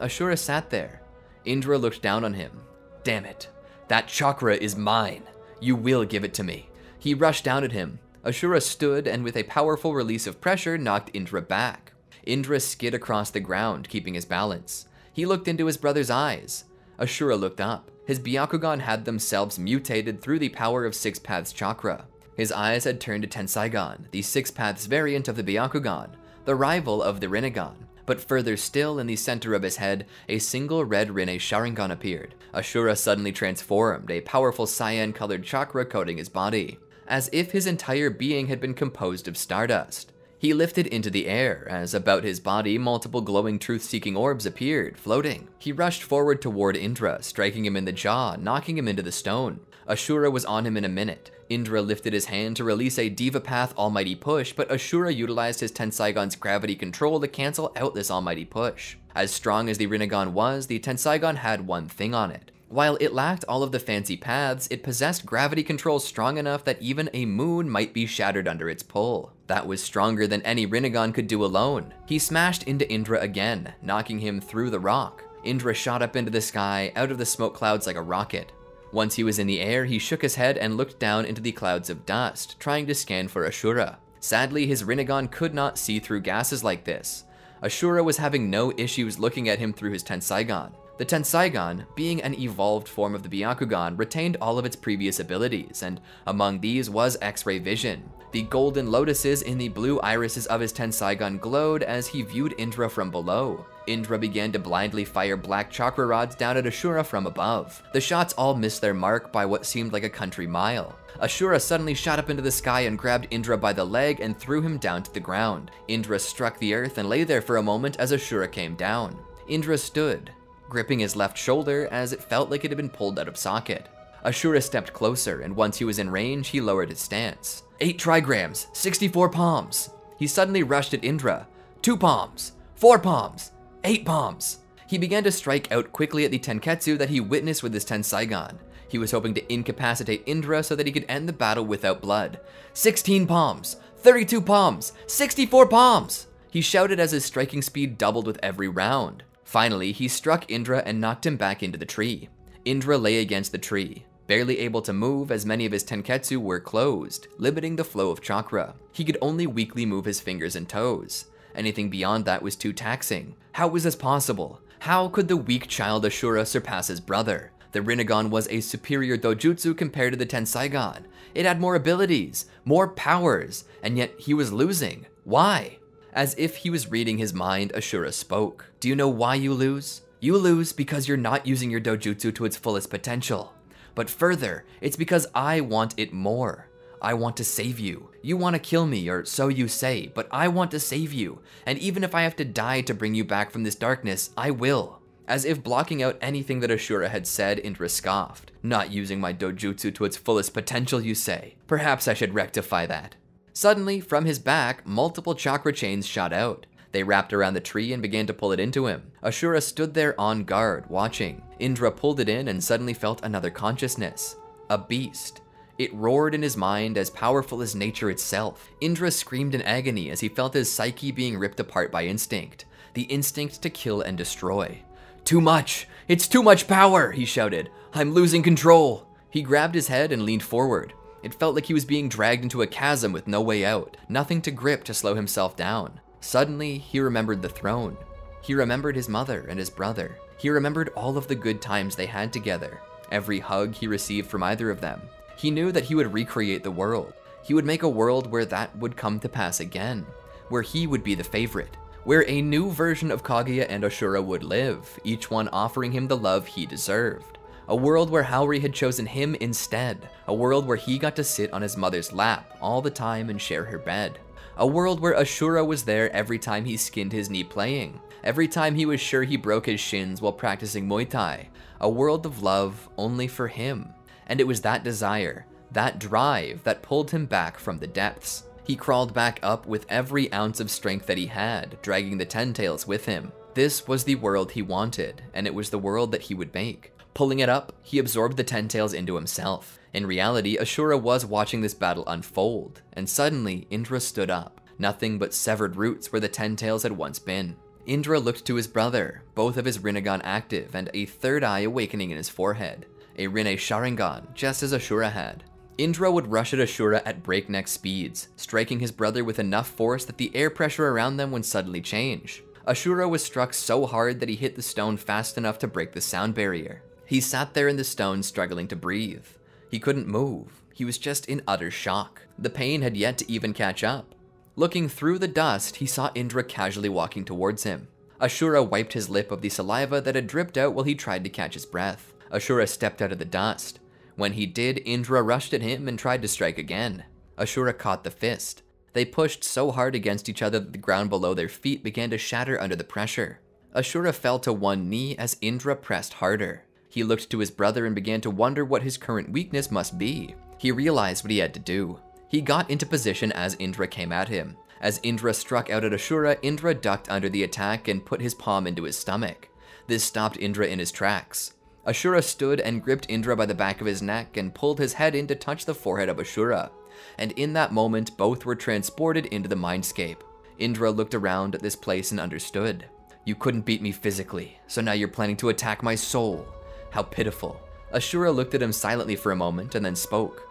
Ashura sat there. Indra looked down on him. "Damn it. That chakra is mine. You will give it to me." He rushed down at him. Ashura stood and with a powerful release of pressure knocked Indra back. Indra skid across the ground, keeping his balance. He looked into his brother's eyes. Ashura looked up. His Byakugan had themselves mutated through the power of Six Paths chakra. His eyes had turned to Tensaigon, the Six Paths variant of the Byakugan, the rival of the Rinnegan. But further still, in the center of his head, a single red Rinne Sharingan appeared. Ashura suddenly transformed, a powerful cyan-colored chakra coating his body, as if his entire being had been composed of stardust. He lifted into the air, as about his body multiple glowing truth-seeking orbs appeared, floating. He rushed forward toward Indra, striking him in the jaw, knocking him into the stone. Ashura was on him in a minute. Indra lifted his hand to release a Diva Path Almighty Push, but Ashura utilized his Tensaigon's gravity control to cancel out this Almighty Push. As strong as the Rinnegan was, the Tensaigon had one thing on it. While it lacked all of the fancy paths, it possessed gravity control strong enough that even a moon might be shattered under its pull. That was stronger than any Rinnegan could do alone. He smashed into Indra again, knocking him through the rock. Indra shot up into the sky, out of the smoke clouds like a rocket. Once he was in the air, he shook his head and looked down into the clouds of dust, trying to scan for Ashura. Sadly, his Rinnegan could not see through gases like this. Ashura was having no issues looking at him through his Tensaigon. The Tensaigon, being an evolved form of the Byakugan, retained all of its previous abilities, and among these was X-ray vision. The golden lotuses in the blue irises of his Tensaigon glowed as he viewed Indra from below. Indra began to blindly fire black chakra rods down at Ashura from above. The shots all missed their mark by what seemed like a country mile. Ashura suddenly shot up into the sky and grabbed Indra by the leg and threw him down to the ground. Indra struck the earth and lay there for a moment as Ashura came down. Indra stood, gripping his left shoulder as it felt like it had been pulled out of socket. Ashura stepped closer, and once he was in range, he lowered his stance. Eight trigrams, sixty-four palms. He suddenly rushed at Indra. Two palms, four palms, eight palms. He began to strike out quickly at the Tenketsu that he witnessed with his Tensaigon. He was hoping to incapacitate Indra so that he could end the battle without blood. sixteen palms, thirty-two palms, sixty-four palms! He shouted as his striking speed doubled with every round. Finally, he struck Indra and knocked him back into the tree. Indra lay against the tree, barely able to move as many of his Tenketsu were closed, limiting the flow of chakra. He could only weakly move his fingers and toes. Anything beyond that was too taxing. How was this possible? How could the weak child Ashura surpass his brother? The Rinnegan was a superior dojutsu compared to the Tensaigon. It had more abilities, more powers, and yet he was losing. Why? As if he was reading his mind, Ashura spoke. Do you know why you lose? You lose because you're not using your dojutsu to its fullest potential. But further, it's because I want it more. I want to save you. You want to kill me, or so you say, but I want to save you. And even if I have to die to bring you back from this darkness, I will. As if blocking out anything that Ashura had said, Indra scoffed. Not using my dojutsu to its fullest potential, you say. Perhaps I should rectify that. Suddenly, from his back, multiple chakra chains shot out. They wrapped around the tree and began to pull it into him. Ashura stood there on guard, watching. Indra pulled it in and suddenly felt another consciousness. A beast. It roared in his mind, as powerful as nature itself. Indra screamed in agony as he felt his psyche being ripped apart by instinct. The instinct to kill and destroy. Too much! It's too much power! He shouted. I'm losing control! He grabbed his head and leaned forward. It felt like he was being dragged into a chasm with no way out, nothing to grip to slow himself down. Suddenly, he remembered the throne. He remembered his mother and his brother. He remembered all of the good times they had together, every hug he received from either of them. He knew that he would recreate the world. He would make a world where that would come to pass again, where he would be the favorite, where a new version of Kaguya and Ashura would live, each one offering him the love he deserved. A world where Howry had chosen him instead. A world where he got to sit on his mother's lap all the time and share her bed. A world where Ashura was there every time he skinned his knee playing. Every time he was sure he broke his shins while practicing Muay Thai. A world of love only for him. And it was that desire, that drive, that pulled him back from the depths. He crawled back up with every ounce of strength that he had, dragging the Tentails with him. This was the world he wanted, and it was the world that he would make. Pulling it up, he absorbed the Tentails into himself. In reality, Ashura was watching this battle unfold, and suddenly, Indra stood up. Nothing but severed roots where the Tentails had once been. Indra looked to his brother, both of his Rinnegan active, and a third eye awakening in his forehead. A Rinne Sharingan, just as Ashura had. Indra would rush at Ashura at breakneck speeds, striking his brother with enough force that the air pressure around them would suddenly change. Ashura was struck so hard that he hit the stone fast enough to break the sound barrier. He sat there in the stone, struggling to breathe. He couldn't move. He was just in utter shock. The pain had yet to even catch up. Looking through the dust, he saw Indra casually walking towards him. Ashura wiped his lip of the saliva that had dripped out while he tried to catch his breath. Ashura stepped out of the dust. When he did, Indra rushed at him and tried to strike again. Ashura caught the fist. They pushed so hard against each other that the ground below their feet began to shatter under the pressure. Ashura fell to one knee as Indra pressed harder. He looked to his brother and began to wonder what his current weakness must be. He realized what he had to do. He got into position as Indra came at him. As Indra struck out at Ashura, Indra ducked under the attack and put his palm into his stomach. This stopped Indra in his tracks. Ashura stood and gripped Indra by the back of his neck and pulled his head in to touch the forehead of Ashura. And in that moment, both were transported into the mindscape. Indra looked around at this place and understood. You couldn't beat me physically, so now you're planning to attack my soul. How pitiful. Ashura looked at him silently for a moment and then spoke.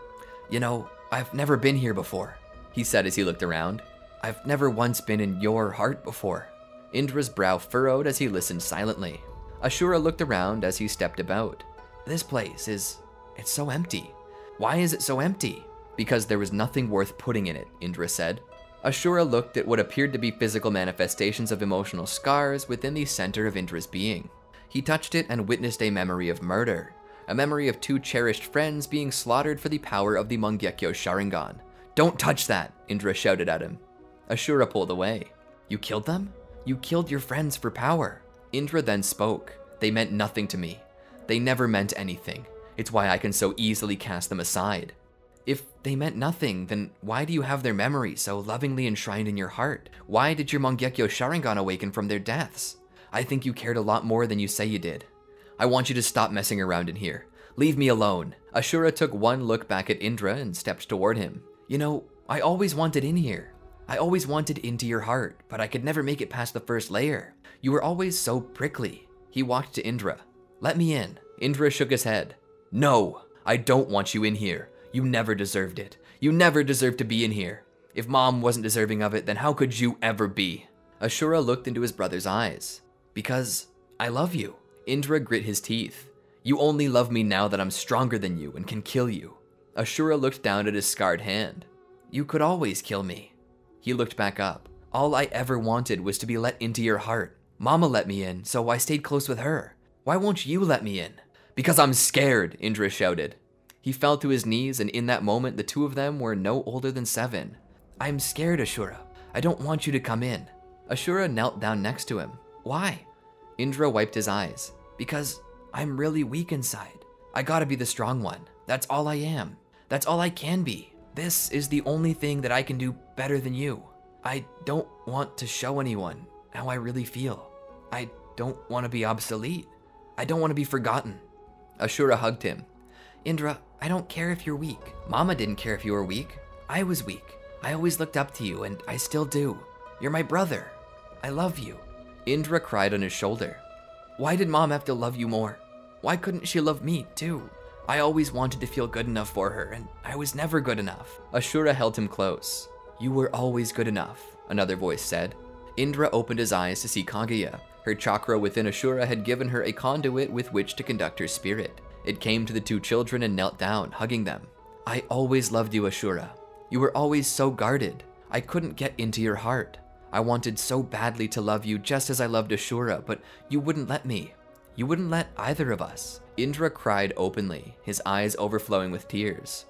"You know, I've never been here before," he said as he looked around. "I've never once been in your heart before." Indra's brow furrowed as he listened silently. Ashura looked around as he stepped about. "This place is... it's so empty. Why is it so empty?" "Because there was nothing worth putting in it," Indra said. Ashura looked at what appeared to be physical manifestations of emotional scars within the center of Indra's being. He touched it and witnessed a memory of murder, a memory of two cherished friends being slaughtered for the power of the Mangekyo Sharingan. "Don't touch that!" Indra shouted at him. Ashura pulled away. "You killed them? You killed your friends for power." Indra then spoke. "They meant nothing to me. They never meant anything. It's why I can so easily cast them aside." "If they meant nothing, then why do you have their memory so lovingly enshrined in your heart? Why did your Mangekyo Sharingan awaken from their deaths? I think you cared a lot more than you say you did. I want you to stop messing around in here. Leave me alone." Ashura took one look back at Indra and stepped toward him. "You know, I always wanted in here. I always wanted into your heart, but I could never make it past the first layer. You were always so prickly." He walked to Indra. "Let me in." Indra shook his head. "No, I don't want you in here. You never deserved it. You never deserved to be in here. If Mom wasn't deserving of it, then how could you ever be?" Ashura looked into his brother's eyes. "Because I love you." Indra grit his teeth. "You only love me now that I'm stronger than you and can kill you." Ashura looked down at his scarred hand. "You could always kill me." He looked back up. "All I ever wanted was to be let into your heart. Mama let me in, so I stayed close with her. Why won't you let me in?" "Because I'm scared," Indra shouted. He fell to his knees, and in that moment, the two of them were no older than seven. "I'm scared, Ashura. I don't want you to come in." Ashura knelt down next to him. "Why?" Indra wiped his eyes. "Because I'm really weak inside. I gotta be the strong one. That's all I am. That's all I can be. This is the only thing that I can do better than you. I don't want to show anyone how I really feel. I don't want to be obsolete. I don't want to be forgotten." Ashura hugged him. "Indra, I don't care if you're weak. Mama didn't care if you were weak. I was weak. I always looked up to you, and I still do. You're my brother. I love you." Indra cried on his shoulder. "Why did Mom have to love you more? Why couldn't she love me, too? I always wanted to feel good enough for her, and I was never good enough." Ashura held him close. "You were always good enough," another voice said. Indra opened his eyes to see Kaguya. Her chakra within Ashura had given her a conduit with which to conduct her spirit. It came to the two children and knelt down, hugging them. "I always loved you, Ashura. You were always so guarded. I couldn't get into your heart. I wanted so badly to love you just as I loved Ashura, but you wouldn't let me. You wouldn't let either of us." Indra cried openly, his eyes overflowing with tears.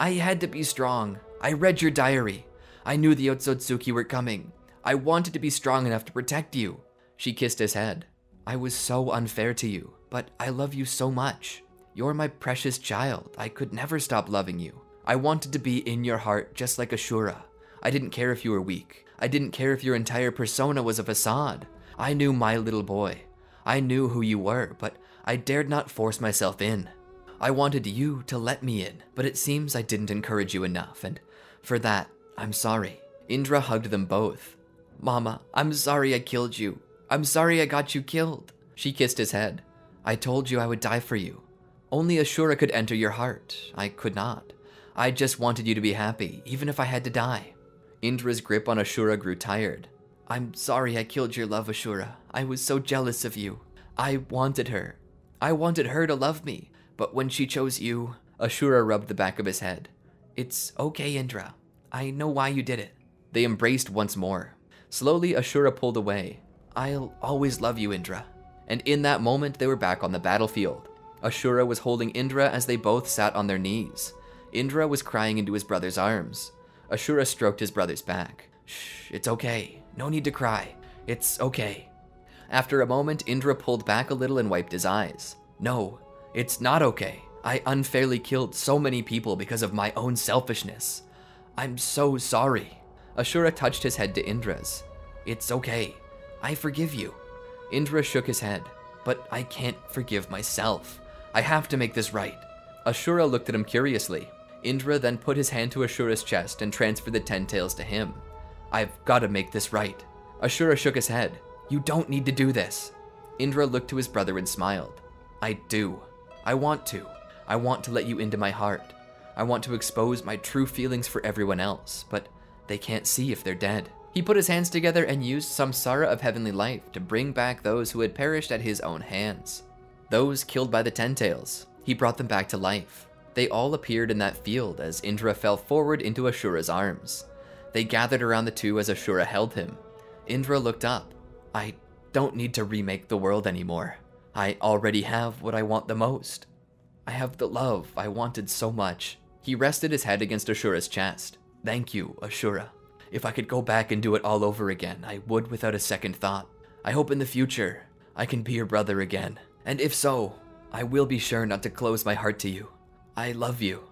"I had to be strong. I read your diary. I knew the Otsutsuki were coming. I wanted to be strong enough to protect you." She kissed his head. "I was so unfair to you, but I love you so much. You're my precious child. I could never stop loving you. I wanted to be in your heart just like Ashura. I didn't care if you were weak. I didn't care if your entire persona was a facade. I knew my little boy. I knew who you were, but I dared not force myself in. I wanted you to let me in, but it seems I didn't encourage you enough, and for that, I'm sorry." Indra hugged them both. "Mama, I'm sorry I killed you. I'm sorry I got you killed." She kissed his head. "I told you I would die for you. Only Ashura could enter your heart. I could not. I just wanted you to be happy, even if I had to die." Indra's grip on Ashura grew tired. "I'm sorry I killed your love, Ashura. I was so jealous of you. I wanted her. I wanted her to love me. But when she chose you..." Ashura rubbed the back of his head. "It's okay, Indra. I know why you did it." They embraced once more. Slowly, Ashura pulled away. "I'll always love you, Indra." And in that moment, they were back on the battlefield. Ashura was holding Indra as they both sat on their knees. Indra was crying into his brother's arms. Ashura stroked his brother's back. "Shh, it's okay. No need to cry. It's okay." After a moment, Indra pulled back a little and wiped his eyes. "No, it's not okay. I unfairly killed so many people because of my own selfishness. I'm so sorry." Ashura touched his head to Indra's. "It's okay. I forgive you." Indra shook his head. "But I can't forgive myself. I have to make this right." Ashura looked at him curiously. Indra then put his hand to Ashura's chest and transferred the ten tails to him. "I've gotta make this right." Ashura shook his head. "You don't need to do this." Indra looked to his brother and smiled. "I do. I want to. I want to let you into my heart. I want to expose my true feelings for everyone else, but they can't see if they're dead. He put his hands together and used Samsara of heavenly life to bring back those who had perished at his own hands. Those killed by the Ten-Tails. He brought them back to life. They all appeared in that field as Indra fell forward into Ashura's arms. They gathered around the two as Ashura held him. Indra looked up. I don't need to remake the world anymore. I already have what I want the most. I have the love I wanted so much. He rested his head against Ashura's chest. Thank you, Ashura. If I could go back and do it all over again, I would without a second thought. I hope in the future, I can be your brother again. And if so, I will be sure not to close my heart to you. I love you.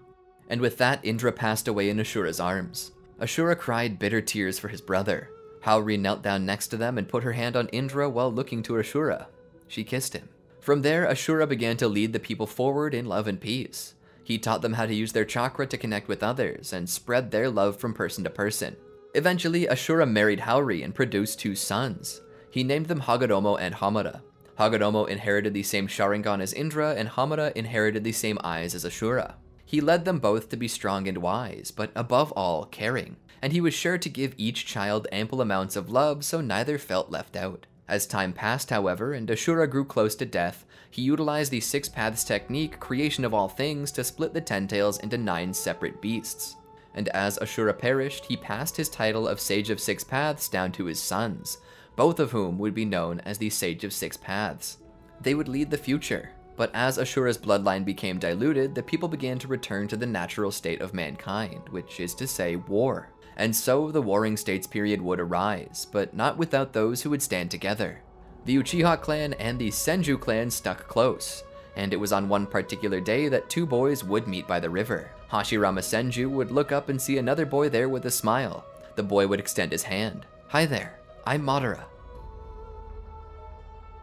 And with that, Indra passed away in Ashura's arms. Ashura cried bitter tears for his brother. Howri knelt down next to them and put her hand on Indra while looking to Ashura. She kissed him. From there, Ashura began to lead the people forward in love and peace. He taught them how to use their chakra to connect with others and spread their love from person to person. Eventually, Ashura married Howri and produced two sons. He named them Hagoromo and Hamada. Hagoromo inherited the same Sharingan as Indra, and Hamada inherited the same eyes as Ashura. He led them both to be strong and wise, but above all, caring, and he was sure to give each child ample amounts of love so neither felt left out. As time passed, however, and Ashura grew close to death, he utilized the Six Paths technique, creation of all things, to split the Ten-Tails into nine separate beasts. And as Ashura perished, he passed his title of Sage of Six Paths down to his sons, both of whom would be known as the Sage of Six Paths. They would lead the future, but as Ashura's bloodline became diluted, the people began to return to the natural state of mankind, which is to say, war. And so the Warring States period would arise, but not without those who would stand together. The Uchiha clan and the Senju clan stuck close, and it was on one particular day that two boys would meet by the river. Hashirama Senju would look up and see another boy there with a smile. The boy would extend his hand. Hi there. I'm Madara.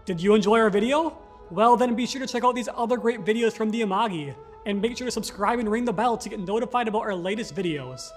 Did you enjoy our video? Well then be sure to check out these other great videos from the Imagi, and make sure to subscribe and ring the bell to get notified about our latest videos.